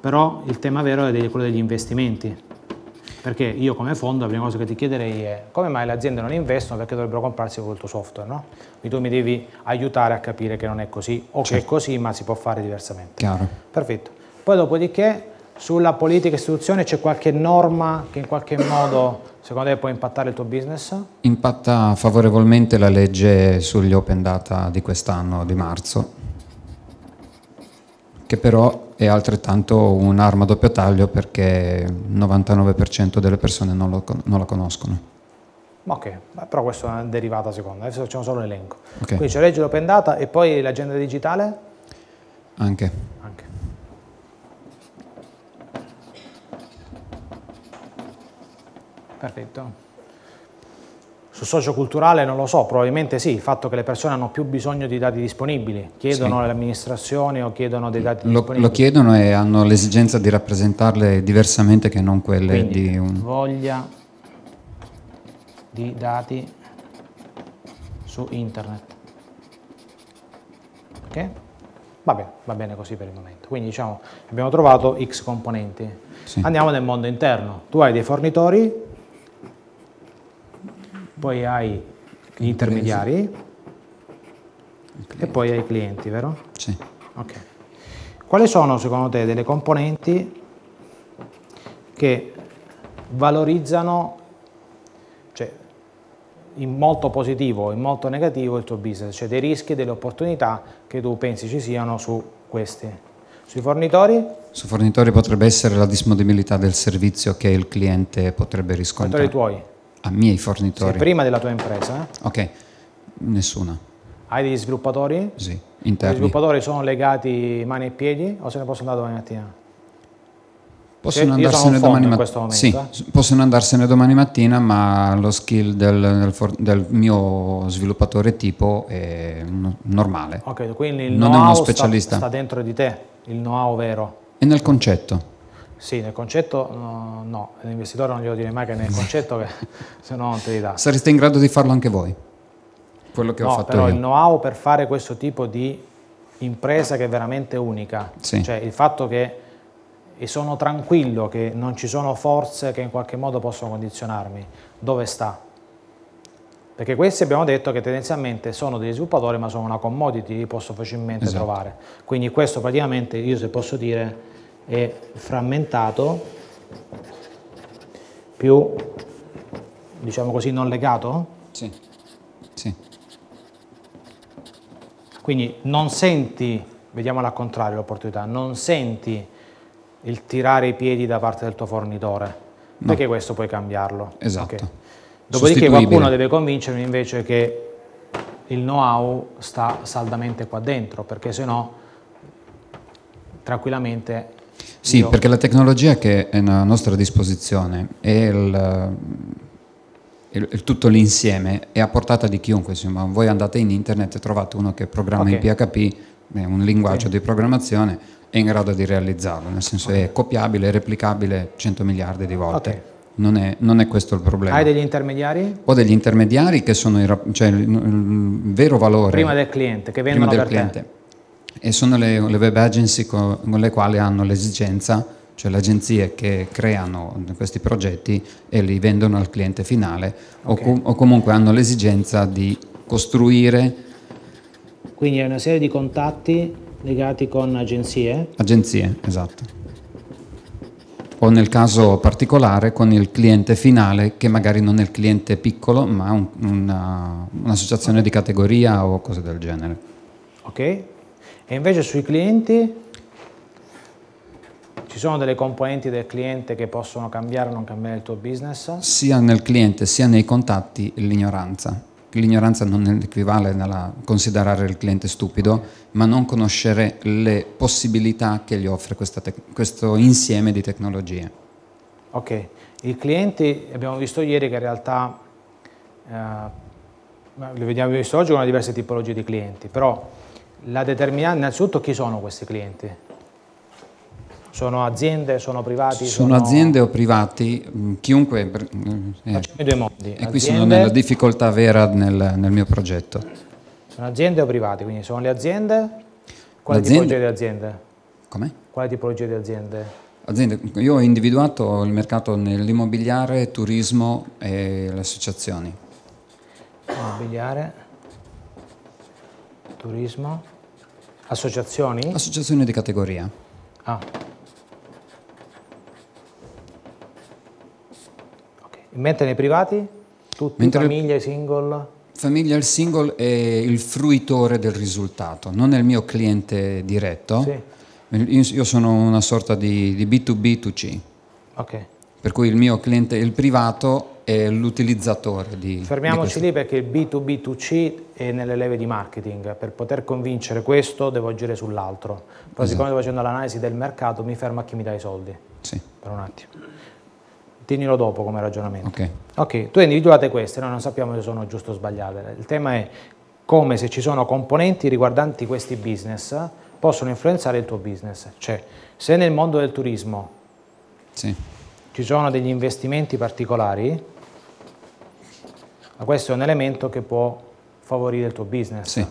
però il tema vero è quello degli investimenti. Perché io come fondo la prima cosa che ti chiederei è come mai le aziende non investono, perché dovrebbero comprarsi quel tuo software, no? Quindi tu mi devi aiutare a capire che non è così o certo. che è così ma si può fare diversamente. Chiaro. Perfetto. Poi dopodiché sulla politica e istituzione c'è qualche norma che in qualche modo secondo te può impattare il tuo business? Impatta favorevolmente la legge sugli open data di quest'anno, di marzo, che però è altrettanto un'arma a doppio taglio perché il novantanove per cento delle persone non, lo, non la conoscono. Ok, però questa è una derivata seconda, adesso facciamo solo l'elenco. Okay. Quindi c'è legge l'open data e poi l'agenda digitale? Anche. Anche. Perfetto. Sul socioculturale non lo so, probabilmente sì, il fatto che le persone hanno più bisogno di dati disponibili, chiedono sì. alle amministrazioni o chiedono dei dati lo, disponibili. Lo chiedono e hanno l'esigenza di rappresentarle diversamente che non quelle. Quindi, di un... voglia di dati su internet. Ok? Va bene, va bene così per il momento. Quindi diciamo abbiamo trovato X componenti. Sì. Andiamo nel mondo interno, tu hai dei fornitori, poi hai gli intermediari e poi hai i clienti, vero? Sì. Ok. Quali sono secondo te delle componenti che valorizzano, cioè in molto positivo o in molto negativo il tuo business, cioè dei rischi e delle opportunità che tu pensi ci siano su questi? Sui fornitori? Sui fornitori potrebbe essere la disponibilità del servizio che il cliente potrebbe riscontrare. Fornitori tuoi? A miei fornitori. Sei prima della tua impresa? Eh? Ok, nessuna. Hai degli sviluppatori? Sì, interni. Gli sviluppatori sono legati mani e piedi o se ne possono andare domani mattina? Possono andarsene domani mattina. Sì, eh? Possono andarsene domani mattina, ma lo skill del, del, for, del mio sviluppatore tipo è normale. Ok, quindi il know-how sta, sta dentro di te, il know-how vero. E nel concetto. Sì, nel concetto no, no. L'investitore non glielo direi mai che nel concetto, che se no non te li dà. Sareste in grado di farlo anche voi? Quello che no, ho fatto però io. Il know-how per fare questo tipo di impresa che è veramente unica, sì. cioè il fatto che e sono tranquillo che non ci sono forze che in qualche modo possono condizionarmi, dove sta? Perché questi abbiamo detto che tendenzialmente sono degli sviluppatori ma sono una commodity, li posso facilmente esatto. trovare, quindi questo praticamente io se posso dire è frammentato più, diciamo così, non legato? Sì. sì. Quindi non senti, vediamola al contrario l'opportunità, non senti il tirare i piedi da parte del tuo fornitore, no. perché questo puoi cambiarlo. Esatto. Okay. Dopodiché qualcuno deve convincermi invece che il know-how sta saldamente qua dentro, perché se no tranquillamente... Sì, io... perché la tecnologia che è a nostra disposizione e il, il, il, tutto l'insieme è a portata di chiunque, insomma, voi andate in internet e trovate uno che programma okay. in P H P, è un linguaggio okay. di programmazione, è in grado di realizzarlo, nel senso okay. è copiabile, replicabile cento miliardi di volte. Okay. Non è, non è questo il problema. Hai degli intermediari? Ho degli intermediari che sono il, cioè, il, il vero valore. Prima del cliente, che vengono prima del per cliente. Te. E sono le, le web agency con, con le quali hanno l'esigenza, cioè le agenzie che creano questi progetti e li vendono al cliente finale, okay. o, com- o comunque hanno l'esigenza di costruire. Quindi è una serie di contatti legati con agenzie? Agenzie, esatto. O nel caso particolare con il cliente finale, che magari non è il cliente piccolo, ma un, una, un'associazione di categoria o cose del genere. Ok. E invece sui clienti ci sono delle componenti del cliente che possono cambiare o non cambiare il tuo business? Sia nel cliente sia nei contatti l'ignoranza. L'ignoranza non equivale a considerare il cliente stupido, ma non conoscere le possibilità che gli offre questa te- questo insieme di tecnologie. Ok, i clienti abbiamo visto ieri che in realtà, eh, li vediamo visto oggi con diverse tipologie di clienti, però la determinante, innanzitutto chi sono questi clienti? Sono aziende, sono privati? Sono, sono aziende o privati, chiunque. Eh. Facciamo i due modi. E aziende, qui sono nella difficoltà vera nel, nel mio progetto. Sono aziende o privati, quindi sono le aziende? Quale l'azienda, tipologia di aziende? Come? Quale tipologia di aziende? Aziende, io ho individuato il mercato nell'immobiliare, turismo e le associazioni. Immobiliare, turismo, associazioni? Associazioni di categoria. Ah. Mentre nei privati? Tutti, famiglie, single? Famiglia, il single è il fruitore del risultato, non è il mio cliente diretto. Sì. Io sono una sorta di, di B due B due C. Ok. Per cui il mio cliente, il privato, è l'utilizzatore di. Fermiamoci di lì, perché il B due B due C è nelle leve di marketing. Per poter convincere questo devo agire sull'altro. Poi, esatto. Siccome sto facendo l'analisi del mercato, mi fermo a chi mi dà i soldi. Sì. Per un attimo. Tienilo dopo come ragionamento. Okay. Ok, tu hai individuate queste, noi non sappiamo se sono giuste o sbagliate. Il tema è come, se ci sono componenti riguardanti questi business, possono influenzare il tuo business. Cioè, se nel mondo del turismo sì. ci sono degli investimenti particolari, questo è un elemento che può favorire il tuo business. Sì.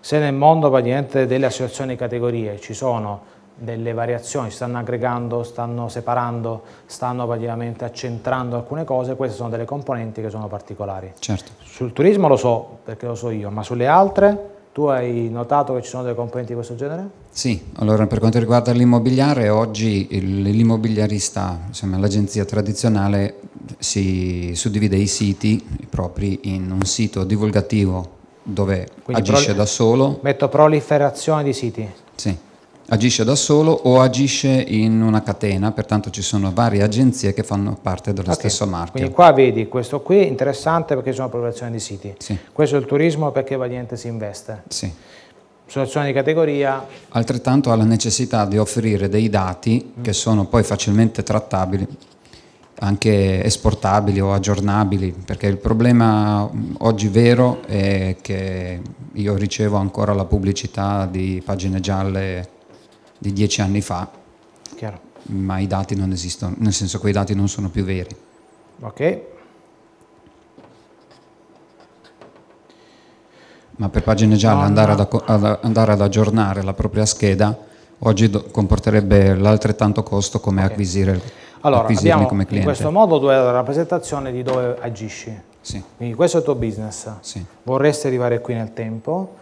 Se nel mondo praticamente delle associazioni di categorie ci sono delle variazioni, si stanno aggregando, stanno separando, stanno praticamente accentrando alcune cose, queste sono delle componenti che sono particolari. Certo. Sul turismo lo so, perché lo so io, ma sulle altre tu hai notato che ci sono delle componenti di questo genere? Sì, allora per quanto riguarda l'immobiliare, oggi l'immobiliarista, insomma, l'agenzia tradizionale, si suddivide i siti propri in un sito divulgativo dove quindi agisce prol- da solo. Metto proliferazione di siti. Sì. Agisce da solo o agisce in una catena, pertanto ci sono varie agenzie che fanno parte dello okay. stesso marchio. Quindi qua vedi, questo qui è interessante perché sono proliferazione di siti, sì. questo è il turismo perché praticamente si investe, sì. situazione di categoria. Altrettanto ha la necessità di offrire dei dati mm. che sono poi facilmente trattabili, anche esportabili o aggiornabili, perché il problema oggi vero è che io ricevo ancora la pubblicità di pagine gialle di dieci anni fa. Chiaro. Ma i dati non esistono, nel senso quei dati non sono più veri. Ok. Ma per pagine gialle no, andare, no. Ad, ad, andare ad aggiornare la propria scheda oggi do, comporterebbe l'altrettanto costo come okay. acquisire, allora, abbiamo come cliente. In questo modo tu hai la rappresentazione di dove agisci. Sì. Quindi questo è il tuo business. Sì. Vorresti arrivare qui nel tempo.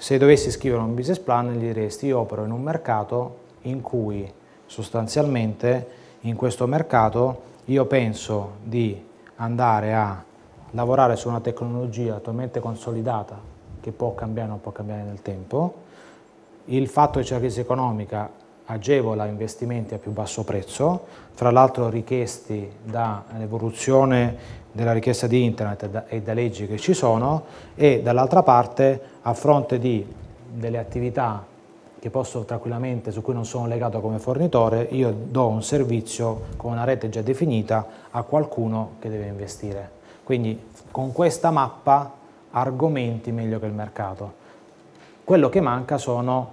Se dovessi scrivere un business plan, gli diresti io opero in un mercato in cui sostanzialmente in questo mercato io penso di andare a lavorare su una tecnologia attualmente consolidata che può cambiare o non può cambiare nel tempo, il fatto che c'è la crisi economica agevola investimenti a più basso prezzo, fra l'altro richiesti dall'evoluzione della richiesta di internet e da leggi che ci sono, e dall'altra parte a fronte di delle attività che posso tranquillamente, su cui non sono legato come fornitore, io do un servizio con una rete già definita a qualcuno che deve investire. Quindi con questa mappa argomenti meglio che il mercato. Quello che manca sono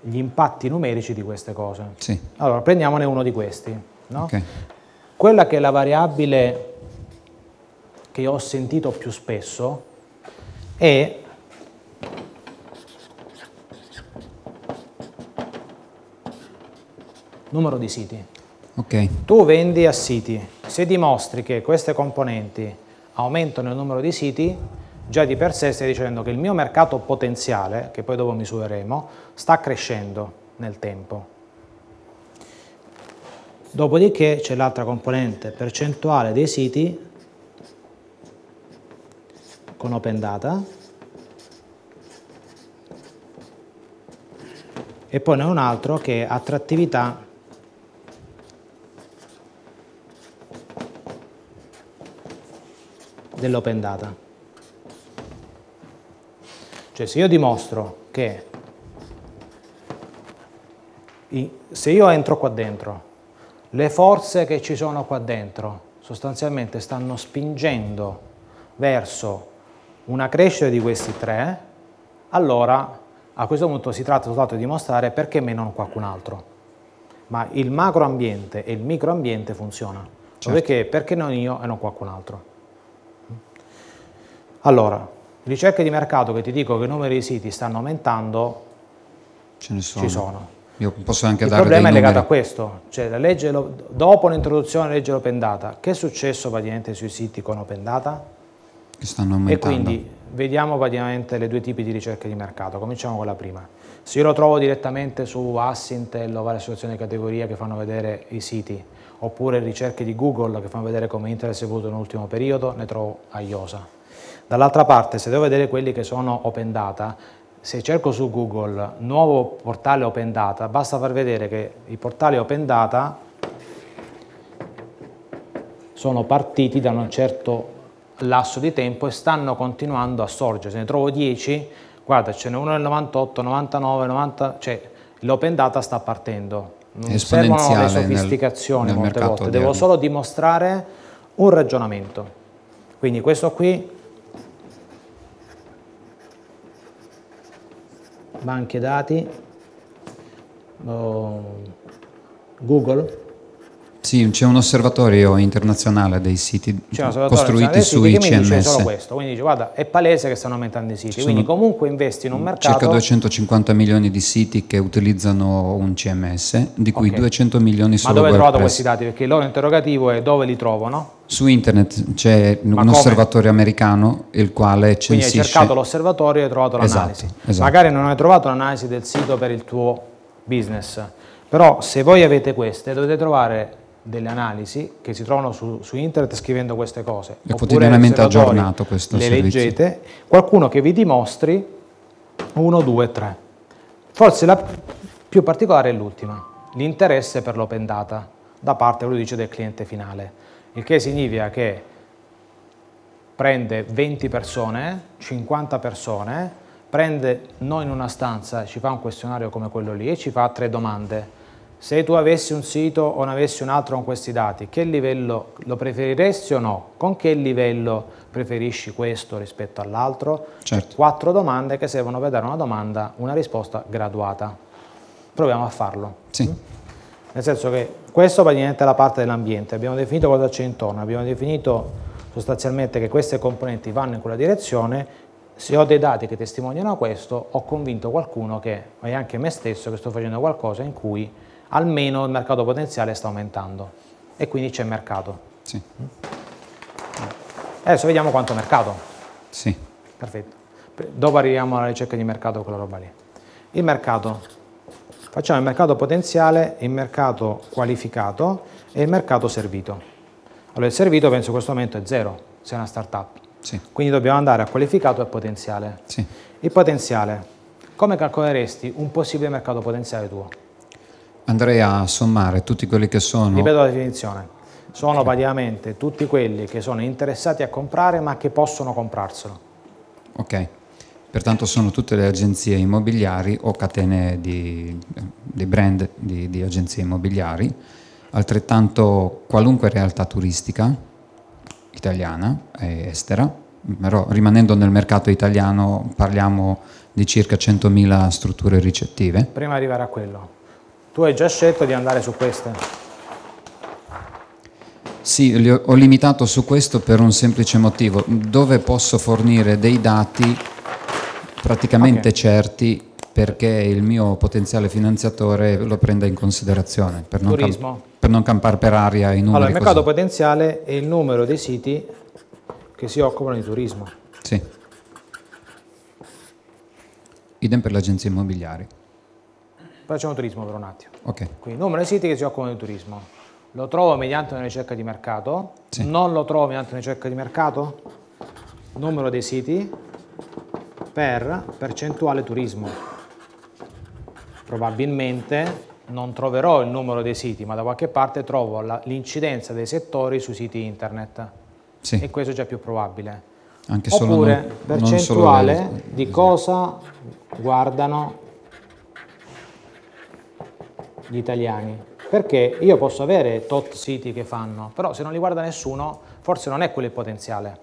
gli impatti numerici di queste cose. Sì. Allora prendiamone uno di questi, no? Okay. Quella che è la variabile che ho sentito più spesso è numero di siti. Okay. Tu vendi a siti, se dimostri che queste componenti aumentano il numero di siti, già di per sé stai dicendo che il mio mercato potenziale, che poi dopo misureremo, sta crescendo nel tempo. Dopodiché c'è l'altra componente, percentuale dei siti con open data, e poi ne ho un altro che è attrattività dell'open data. Cioè, se io dimostro che se io entro qua dentro, le forze che ci sono qua dentro sostanzialmente stanno spingendo verso una crescita di questi tre, allora a questo punto si tratta soltanto di dimostrare perché meno qualcun altro. Ma il macro ambiente e il micro ambiente funziona. Certo. Perché? Perché non io e non qualcun altro. Allora, ricerche di mercato che ti dico che i numeri di siti stanno aumentando, ce ne sono. Ci sono. Io posso anche il dare problema è numeri. Legato a questo, cioè la legge, dopo l'introduzione della legge open data, che è successo praticamente sui siti con open data? Che stanno aumentando. E quindi vediamo praticamente le due tipi di ricerche di mercato, cominciamo con la prima. Se io lo trovo direttamente su Assintel o varie associazioni di categoria che fanno vedere i siti, oppure ricerche di Google che fanno vedere come interesse è evoluto nell'ultimo periodo, ne trovo a iosa. Dall'altra parte, se devo vedere quelli che sono open data, se cerco su Google nuovo portale open data, basta far vedere che i portali open data sono partiti da un certo lasso di tempo e stanno continuando a sorgere. Se ne trovo dieci, guarda, ce n'è uno nel novantotto, novantanove, novanta, cioè l'open data sta partendo. Non servono le sofisticazioni molte volte, devo solo dimostrare un ragionamento. Quindi questo qui banche dati, oh, Google. Sì, c'è un osservatorio internazionale dei siti costruiti sui C M S. C'è un osservatorio internazionale dei siti che mi dice solo questo, quindi dice guarda è palese che stanno aumentando i siti, ci quindi comunque investi in un mercato. Circa duecentocinquanta milioni di siti che utilizzano un C M S, di cui okay. duecento milioni sono WordPress. Ma dove trovate questi dati? Perché il loro interrogativo è dove li trovano? Su internet c'è un come? osservatorio americano il quale censisce. Quindi hai cercato l'osservatorio e hai trovato l'analisi. Esatto, esatto. Magari non hai trovato l'analisi del sito per il tuo business, però se voi avete queste dovete trovare delle analisi che si trovano su, su internet scrivendo queste cose. E quotidianamente aggiornato questo le servizio. Leggete, qualcuno che vi dimostri uno, due, tre. Forse la più particolare è l'ultima, l'interesse per l'open data da parte, lui dice, del cliente finale. Il che significa che prende venti persone, cinquanta persone, prende noi in una stanza, ci fa un questionario come quello lì e ci fa tre domande. Se tu avessi un sito o ne avessi un altro con questi dati, che livello lo preferiresti o no? Con che livello preferisci questo rispetto all'altro? Certo. Quattro domande che servono per dare una domanda, una risposta graduata. Proviamo a farlo. Sì. Nel senso che questo praticamente è la parte dell'ambiente, abbiamo definito cosa c'è intorno, abbiamo definito sostanzialmente che queste componenti vanno in quella direzione, se ho dei dati che testimoniano questo, ho convinto qualcuno che, e anche me stesso, che sto facendo qualcosa in cui almeno il mercato potenziale sta aumentando e quindi c'è mercato. Sì. Adesso vediamo quanto mercato. Sì. Perfetto. Dopo arriviamo alla ricerca di mercato con la roba lì. Il mercato. Facciamo il mercato potenziale, il mercato qualificato e il mercato servito. Allora il servito penso in questo momento è zero, se è una startup. Sì. Quindi dobbiamo andare a qualificato e potenziale. Sì. Il potenziale, come calcoleresti un possibile mercato potenziale tuo? Andrei a sommare tutti quelli che sono... Ripeto la definizione. Sono okay. praticamente tutti quelli che sono interessati a comprare ma che possono comprarselo. Ok. Pertanto sono tutte le agenzie immobiliari o catene di, di brand di, di agenzie immobiliari, altrettanto qualunque realtà turistica italiana e estera, però rimanendo nel mercato italiano parliamo di circa centomila strutture ricettive. Prima di arrivare a quello, tu hai già scelto di andare su queste? Sì, li ho, ho limitato su questo per un semplice motivo. Dove posso fornire dei dati praticamente okay. certi perché il mio potenziale finanziatore lo prenda in considerazione, per non, camp per non campare per aria i numeri. Allora, il mercato così. potenziale è il numero dei siti che si occupano di turismo. Sì. Idem per le agenzie immobiliari. Facciamo turismo per un attimo. Okay. Quindi numero dei siti che si occupano di turismo. Lo trovo mediante una ricerca di mercato? Sì. Non lo trovo mediante una ricerca di mercato? Numero dei siti per percentuale turismo. Probabilmente non troverò il numero dei siti, ma da qualche parte trovo l'incidenza dei settori sui siti internet. Sì. E questo è già più probabile. Anche solo Oppure non, percentuale non solo le... di cosa guardano gli italiani, perché io posso avere tot siti che fanno, però se non li guarda nessuno forse non è quello il potenziale.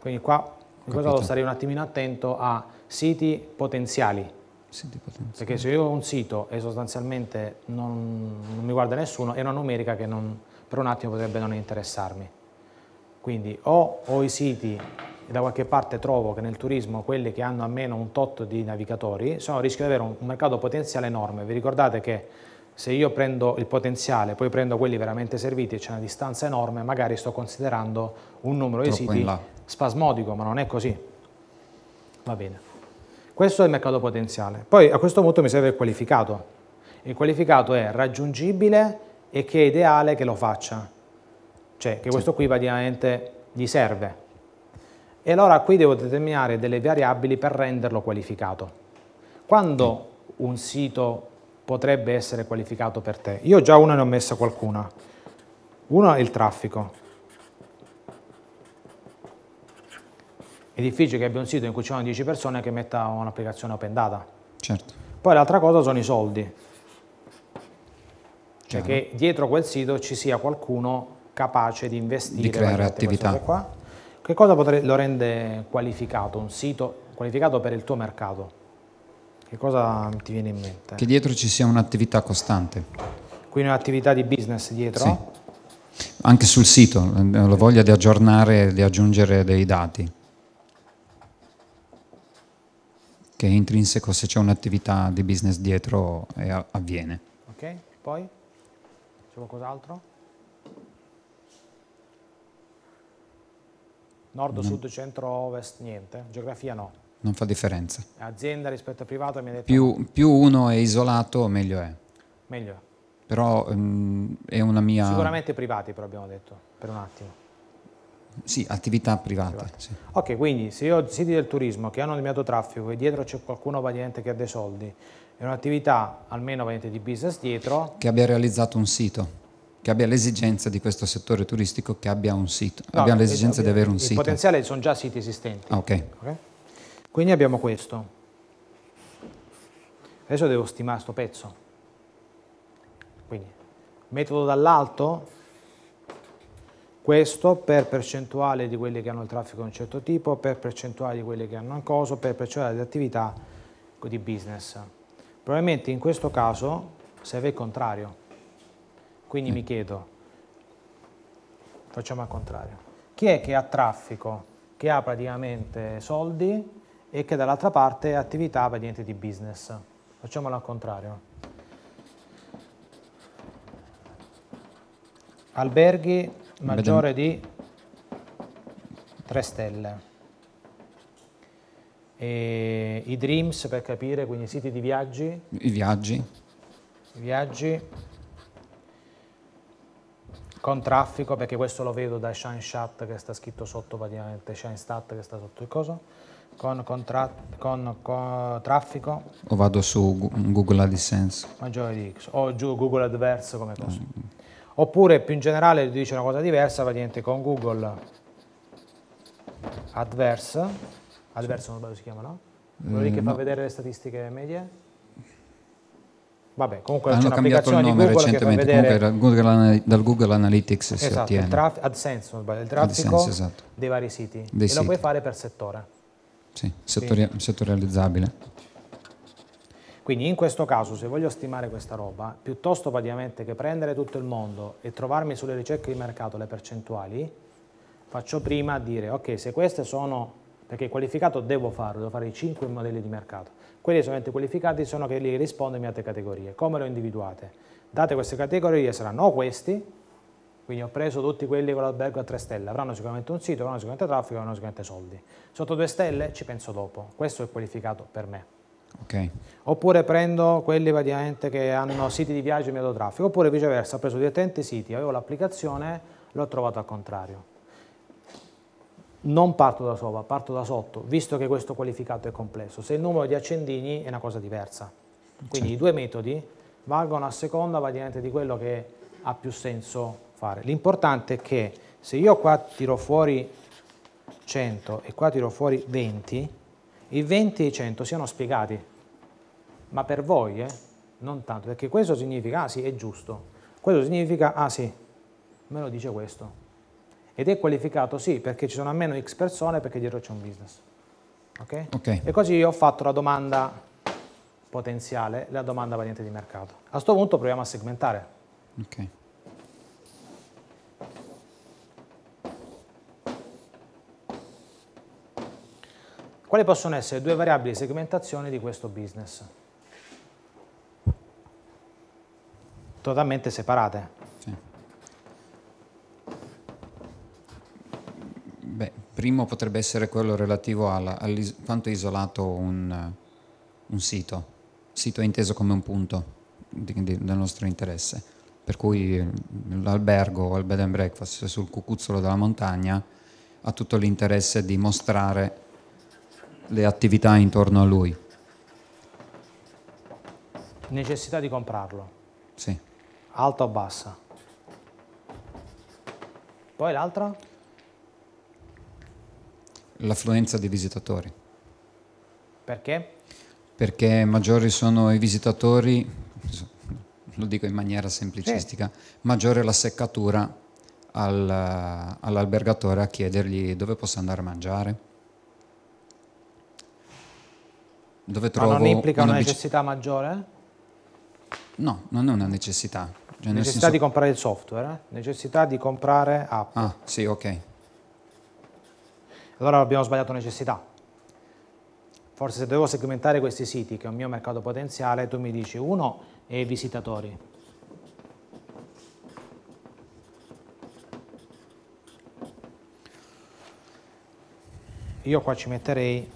Quindi qua cosa sarei un attimino attento a siti potenziali, siti potenziali. Perché se io ho un sito e sostanzialmente non, non mi guarda nessuno è una numerica che non, per un attimo potrebbe non interessarmi. Quindi o ho i siti e da qualche parte trovo che nel turismo quelli che hanno almeno un tot di navigatori sono, rischio di avere un, un mercato potenziale enorme. Vi ricordate che se io prendo il potenziale, poi prendo quelli veramente serviti e c'è una distanza enorme, magari sto considerando un numero di siti spasmodico, ma non è così. Va bene. Questo è il mercato potenziale. Poi a questo punto mi serve il qualificato. Il qualificato è raggiungibile e che è ideale che lo faccia. Cioè che questo qui praticamente gli serve. E allora qui devo determinare delle variabili per renderlo qualificato. Quando un sito potrebbe essere qualificato per te? Io già una ne ho messa qualcuna. Uno è il traffico. È difficile che abbia un sito in cui ci sono dieci persone che metta un'applicazione open data. Certo. Poi l'altra cosa sono i soldi. Cioè Chiaro. che dietro quel sito ci sia qualcuno capace di investire, di creare attività. Qua. Che cosa potre, lo rende qualificato? Un sito qualificato per il tuo mercato? Che cosa ti viene in mente? Che dietro ci sia un'attività costante. Quindi un'attività di business dietro? Sì. Anche sul sito, la voglia di aggiornare, di aggiungere dei dati. Che è intrinseco, se c'è un'attività di business dietro, e avviene. Ok, poi? C'è qualcos'altro? Nord, no. Sud, centro, ovest, niente. Geografia no. Non fa differenza. Azienda rispetto a privato mi ha detto... Più, più uno è isolato, meglio è. Meglio è. Però mh, è una mia... Sicuramente privati, però abbiamo detto, per un attimo. Sì, attività private. private. Sì. Ok, quindi se io ho siti del turismo che hanno un determinato traffico e dietro c'è qualcuno praticamente che ha dei soldi, è un'attività almeno praticamente di business dietro... Che abbia realizzato un sito. Che abbia l'esigenza di questo settore turistico, che abbia un sito, no, abbiamo l'esigenza di avere un il sito. Il potenziale sono già siti esistenti. Ah, okay. ok. Quindi abbiamo questo. Adesso devo stimare sto pezzo. Quindi metodo dall'alto, questo per percentuale di quelli che hanno il traffico di un certo tipo, per percentuale di quelli che hanno un coso, per percentuale di attività di business. Probabilmente in questo caso serve il contrario. Quindi mi chiedo, facciamo al contrario, chi è che ha traffico, che ha praticamente soldi e che dall'altra parte ha attività praticamente di business? Facciamolo al contrario. Alberghi maggiore di tre stelle. E i Dreams per capire, quindi siti di viaggi. I viaggi. I viaggi. Con traffico, perché questo lo vedo da ShineShot che sta scritto sotto, praticamente ShineStat che sta sotto il coso, con, con, tra, con, con traffico. O vado su Google AdSense. Maggiore di X, o giù Google AdSense come cosa. Mm. Oppure più in generale dice una cosa diversa, praticamente con Google AdSense, AdSense non so si chiama, no? Quello lì che fa vedere le statistiche medie. Vabbè, comunque hanno cambiato il nome recentemente, comunque dal Google, dal Google Analytics esatto, si ottiene. Esatto, AdSense, il traffico AdSense, esatto. dei vari siti. Dei e siti. Lo puoi fare per settore. Sì, settori, sì. settorializzabile. Quindi in questo caso, se voglio stimare questa roba, piuttosto praticamente che prendere tutto il mondo e trovarmi sulle ricerche di mercato le percentuali, faccio prima dire, ok, se queste sono, perché qualificato devo farlo, devo fare i cinque modelli di mercato, quelli solamente qualificati sono quelli che rispondono a mie categorie. Come le ho individuate? Date queste categorie saranno questi, quindi ho preso tutti quelli con l'albergo a tre stelle, avranno sicuramente un sito, avranno sicuramente traffico, avranno sicuramente soldi. Sotto due stelle ci penso dopo, questo è qualificato per me. Okay. Oppure prendo quelli praticamente che hanno siti di viaggio e mi dato traffico, oppure viceversa, ho preso direttamente siti, avevo l'applicazione, l'ho trovato al contrario. Non parto da sopra, parto da sotto, visto che questo qualificato è complesso. Se il numero di accendini è una cosa diversa. Quindi certo. I due metodi valgono a seconda praticamente di quello che ha più senso fare. L'importante è che se io qua tiro fuori cento e qua tiro fuori venti, i venti e i cento siano spiegati, ma per voi, eh? Non tanto, perché questo significa, ah sì, è giusto. Questo significa, ah sì, me lo dice questo. Ed è qualificato, sì, perché ci sono almeno X persone, perché dietro c'è un business. Okay? Okay. E così io ho fatto la domanda potenziale, la domanda variante di mercato. A questo punto proviamo a segmentare. Okay. Quali possono essere due variabili di segmentazione di questo business? Totalmente separate. Sì. Beh, primo potrebbe essere quello relativo alla, all'is- quanto è isolato un, un sito. Sito è inteso come un punto di, di, del nostro interesse. Per cui l'albergo o il bed and breakfast sul cucuzzolo della montagna ha tutto l'interesse di mostrare le attività intorno a lui. Necessità di comprarlo. Sì. Alta o bassa. Poi l'altra? L'affluenza di visitatori. Perché? Perché maggiori sono i visitatori, lo dico in maniera semplicistica, sì. Maggiore la seccatura al, all'albergatore a chiedergli dove posso andare a mangiare. Dove trovo Ma non implica una, una necessità maggiore? No, non è una necessità. Cioè necessità senso... di comprare il software, eh? Necessità di comprare app. Ah, sì, ok. Allora abbiamo sbagliato necessità. Forse se devo segmentare questi siti, che è un mio mercato potenziale, tu mi dici uno è i visitatori. Io qua ci metterei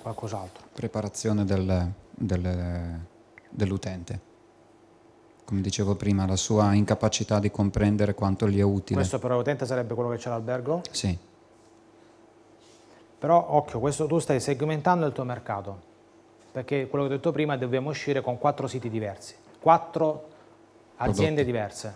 qualcos'altro. Preparazione del, del, dell'utente. Come dicevo prima, la sua incapacità di comprendere quanto gli è utile. Questo però l'utente sarebbe quello che c'è all'albergo? Sì. Però occhio, questo tu stai segmentando il tuo mercato, perché quello che ho detto prima, dobbiamo uscire con quattro siti diversi, quattro aziende diverse.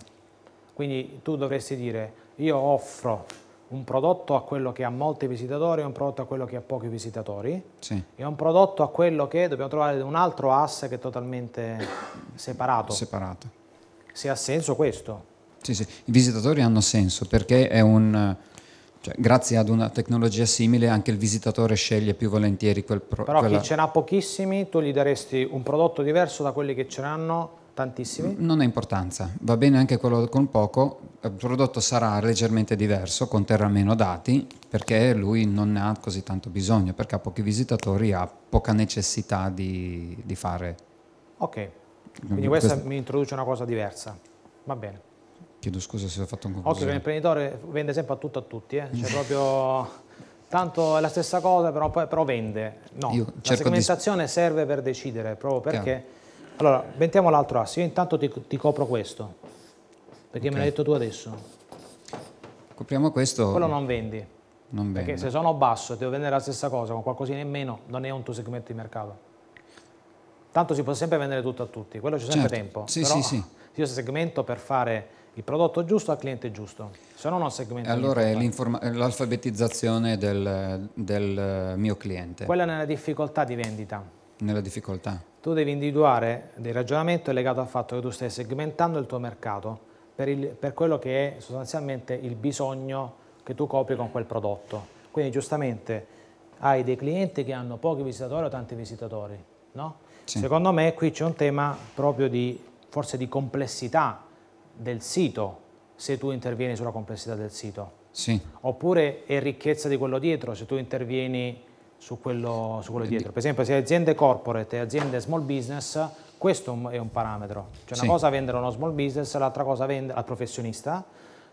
Quindi tu dovresti dire, io offro un prodotto a quello che ha molti visitatori, un prodotto a quello che ha pochi visitatori, sì. E un prodotto a quello che dobbiamo trovare un altro asse che è totalmente separato. Separato. Se ha senso questo. Sì, sì. I visitatori hanno senso perché è un... Cioè, grazie ad una tecnologia simile anche il visitatore sceglie più volentieri quel prodotto. Però quella... chi ce n'ha pochissimi, tu gli daresti un prodotto diverso da quelli che ce n'hanno tantissimi? Non ha importanza, va bene anche quello con poco, il prodotto sarà leggermente diverso, conterrà meno dati perché lui non ne ha così tanto bisogno, perché ha pochi visitatori, ha poca necessità di, di fare. Ok, quindi questa mi introduce una cosa diversa, va bene. Chiedo scusa se ho fatto un conclusione. Occhio che l'imprenditore vende sempre a tutto a tutti, eh? Cioè proprio... Tanto è la stessa cosa, però, però vende. No, Io la segmentazione di... serve per decidere, proprio perché... Chiaro. Allora, mettiamo l'altro asse, io intanto ti, ti copro questo, perché okay. Me l'hai detto tu adesso. Copriamo questo... Quello non vendi, non perché se sono basso e devo vendere la stessa cosa, con qualcosina in meno, non è un tuo segmento di mercato. Tanto si può sempre vendere tutto a tutti, quello c'è sempre certo. Tempo. Sì, però sì, sì. Io segmento per fare il prodotto giusto al cliente giusto, se no non segmento. Allora è l'alfabetizzazione del, del mio cliente. Quella nella difficoltà di vendita. Nella difficoltà. Tu devi individuare del ragionamento legato al fatto che tu stai segmentando il tuo mercato per, il, per quello che è sostanzialmente il bisogno che tu copri con quel prodotto. Quindi giustamente hai dei clienti che hanno pochi visitatori o tanti visitatori. no? Sì. Secondo me qui c'è un tema proprio di, forse di complessità del sito, se tu intervieni sulla complessità del sito. Sì. Oppure è ricchezza di quello dietro, se tu intervieni su quello, su quello dietro. Per esempio, se aziende corporate e aziende small business, questo è un parametro. Cioè, una sì. cosa è vendere uno small business, l'altra cosa è vendere al professionista,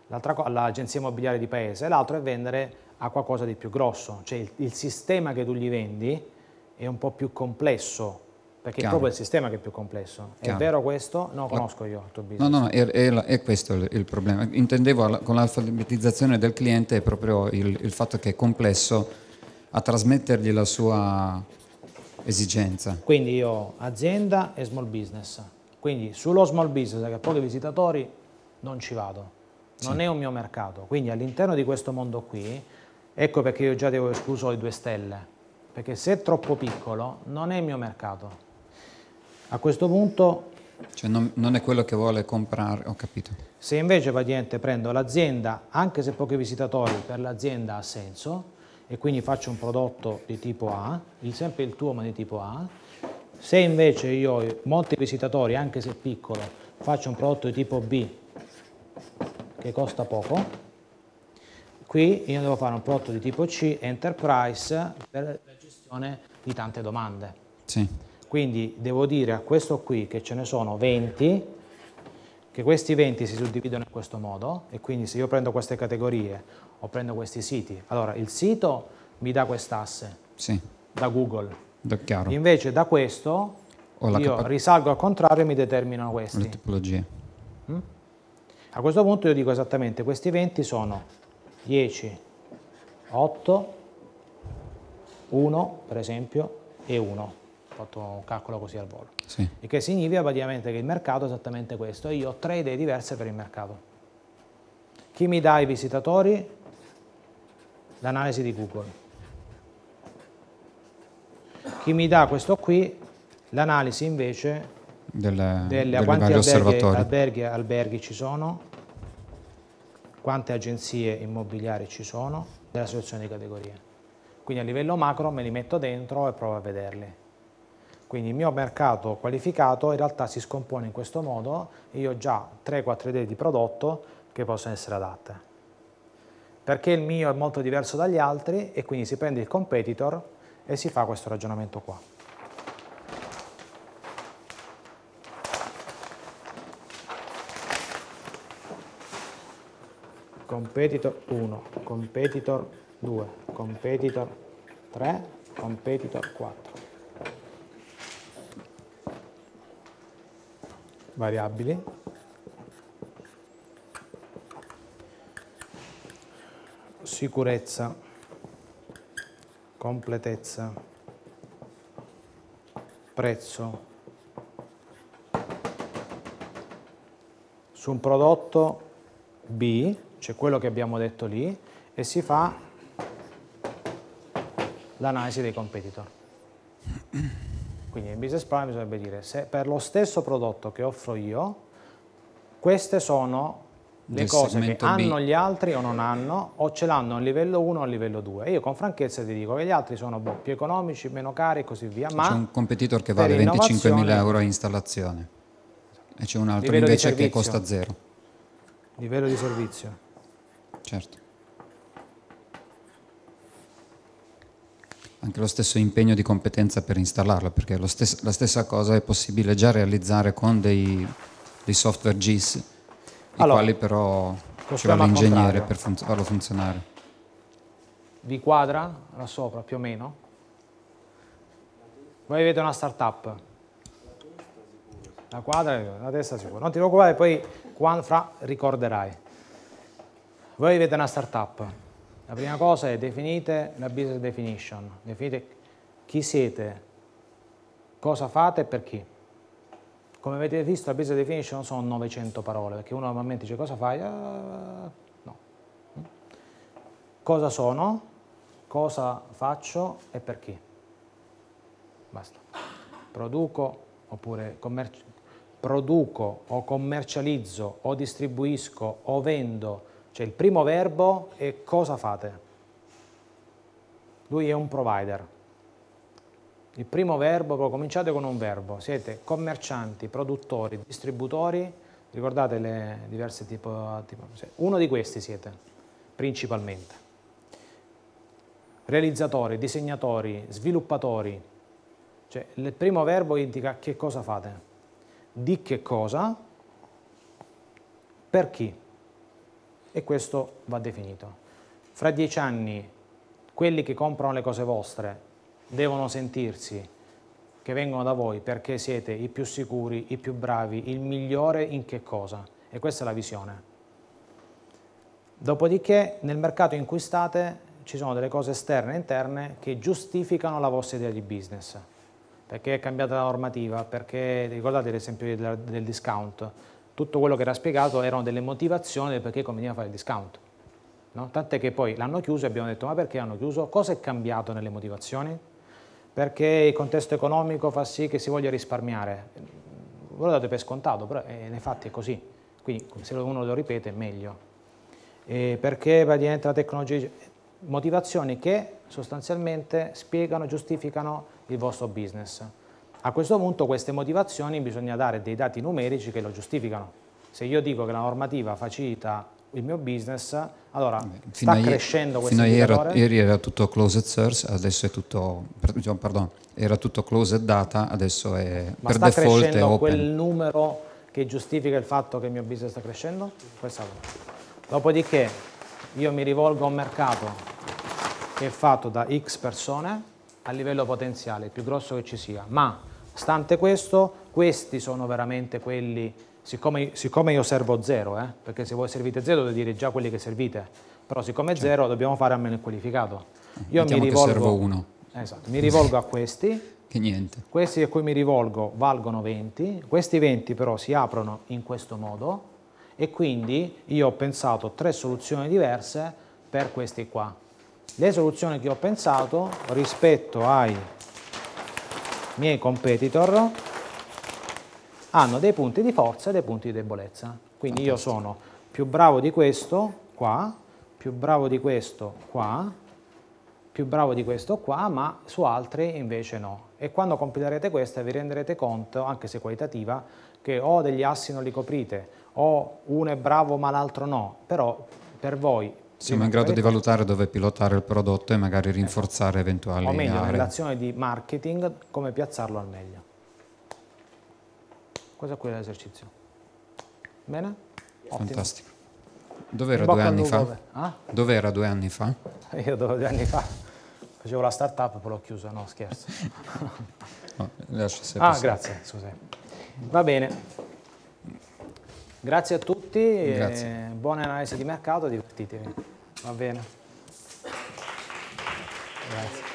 l'altra cosa all'agenzia immobiliare di paese, l'altro è vendere a qualcosa di più grosso. Cioè, il, il sistema che tu gli vendi è un po' più complesso, perché Chiaro. è proprio il sistema che è più complesso. Chiaro. È vero questo? No, conosco io il tuo business. No, no, è, è, è questo il, il problema. Intendevo con l'alfabetizzazione del cliente è proprio il, il fatto che è complesso a trasmettergli la sua esigenza. Quindi io azienda e small business, quindi sullo small business che ha pochi visitatori non ci vado, non sì. è un mio mercato, quindi all'interno di questo mondo qui, ecco perché io già devo escluso i due stelle, perché se è troppo piccolo non è il mio mercato. A questo punto... Cioè non, non è quello che vuole comprare, ho capito. Se invece praticamente prendo l'azienda, anche se pochi visitatori, per l'azienda ha senso, e quindi faccio un prodotto di tipo A, il, sempre il tuo ma di tipo A. Se invece io ho molti visitatori, anche se piccolo, faccio un prodotto di tipo B che costa poco, qui io devo fare un prodotto di tipo C, Enterprise, per la gestione di tante domande. Sì. Quindi devo dire a questo qui che ce ne sono venti, che questi venti si suddividono in questo modo, e quindi se io prendo queste categorie o prendo questi siti, allora il sito mi dà quest'asse sì. da Google, da, chiaro. invece da questo io risalgo al contrario e mi determinano questi. Le tipologie. Mm? A questo punto io dico esattamente, questi venti sono dieci, otto, uno per esempio e uno, ho fatto un calcolo così al volo, sì. il che significa praticamente che il mercato è esattamente questo e io ho tre idee diverse per il mercato. Chi mi dà i visitatori? L'analisi di Google. Chi mi dà questo qui? L'analisi invece delle, delle, delle quanti alberghi, alberghi, alberghi ci sono, quante agenzie immobiliari ci sono, della situazione di categorie. Quindi a livello macro me li metto dentro e provo a vederli. Quindi il mio mercato qualificato in realtà si scompone in questo modo e io ho già tre quattro idee di prodotto che possono essere adatte. Perché il mio è molto diverso dagli altri e quindi si prende il competitor e si fa questo ragionamento qua. Competitor uno, competitor due, competitor tre, competitor quattro. Variabili. Sicurezza, completezza, prezzo. Su un prodotto B, cioè quello che abbiamo detto lì, e si fa l'analisi dei competitor. Quindi in business plan bisognerebbe dire se per lo stesso prodotto che offro io, queste sono le cose che hanno gli altri o non hanno, o ce l'hanno a livello uno o a livello due. E io con franchezza ti dico che gli altri sono boh, più economici, meno cari e così via. Ma c'è un competitor che vale venticinquemila euro a installazione e c'è un altro invece che costa zero. Livello di servizio. Certo. Anche lo stesso impegno di competenza per installarlo, perché lo stes- la stessa cosa è possibile già realizzare con dei, dei software G I S. I allora, quali però ci vuole l'ingegnere per fun- farlo funzionare. Vi quadra là sopra più o meno? Voi avete una startup? La quadra, la testa sicura. Non ti preoccupare, poi qua fra ricorderai. Voi avete una startup. La prima cosa è definite la business definition. Definite chi siete, cosa fate e per chi. Come avete visto, la business definition sono novecento parole, perché uno normalmente dice cosa fai? Uh, no. Cosa sono, cosa faccio e per chi. Basta. Produco, oppure commer- produco o commercializzo o distribuisco o vendo. Cioè il primo verbo è cosa fate. Lui è un provider. Il primo verbo, cominciate con un verbo, siete commercianti, produttori, distributori, ricordate le diverse tipo, tipo uno di questi siete principalmente, realizzatori, disegnatori, sviluppatori, cioè il primo verbo indica che cosa fate, di che cosa, per chi, e questo va definito. Fra dieci anni quelli che comprano le cose vostre devono sentirsi che vengono da voi perché siete i più sicuri, i più bravi, il migliore in che cosa, e questa è la visione. Dopodiché nel mercato in cui state ci sono delle cose esterne e interne che giustificano la vostra idea di business, perché è cambiata la normativa, perché ricordate l'esempio del, del discount, tutto quello che era spiegato erano delle motivazioni del perché conveniva fare il discount, no? Tant'è che poi l'hanno chiuso e abbiamo detto ma perché l'hanno chiuso, cosa è cambiato nelle motivazioni? Perché il contesto economico fa sì che si voglia risparmiare. Ve lo date per scontato, però eh, nei fatti è così. Quindi se uno lo ripete è meglio. E perché praticamente la tecnologia... Motivazioni che sostanzialmente spiegano, giustificano il vostro business. A questo punto queste motivazioni bisogna dare dei dati numerici che lo giustificano. Se io dico che la normativa facilita il mio business, allora fino sta crescendo questo indicatore. Ieri era tutto closed source, adesso è tutto, pardon, era tutto closed data, adesso è ma per default open. Ma sta crescendo quel numero che giustifica il fatto che il mio business sta crescendo? Questa cosa. Dopodiché io mi rivolgo a un mercato che è fatto da X persone a livello potenziale, il più grosso che ci sia, ma stante questo, questi sono veramente quelli. Siccome, siccome io servo zero, eh, perché se voi servite zero dovete dire già quelli che servite, però siccome è zero dobbiamo fare almeno il qualificato. Io mi rivolgo, servo uno. Esatto, mi rivolgo a questi, che niente. Questi a cui mi rivolgo valgono venti, questi venti però si aprono in questo modo e quindi io ho pensato tre soluzioni diverse per questi qua. Le soluzioni che ho pensato rispetto ai miei competitor hanno dei punti di forza e dei punti di debolezza. Quindi io sono più bravo di questo qua, più bravo di questo qua, più bravo di questo qua, ma su altri invece no. E quando compilerete questa vi renderete conto, anche se qualitativa, che o degli assi non li coprite, o uno è bravo ma l'altro no, però per voi... Siamo in grado di valutare dove pilotare il prodotto e magari rinforzare eventuali aree. O meglio, nell'azione di marketing, come piazzarlo al meglio. Questo qui è l'esercizio. Bene? Ottimo. Fantastico. Dov'era due anni fa? Ah? Dov'era due anni fa? Io due anni fa facevo la startup e poi l'ho chiusa, no scherzo. No, lascia se ah, grazie, scusa. Va bene. Grazie a tutti, grazie. E buona analisi di mercato, divertitevi. Va bene. Grazie.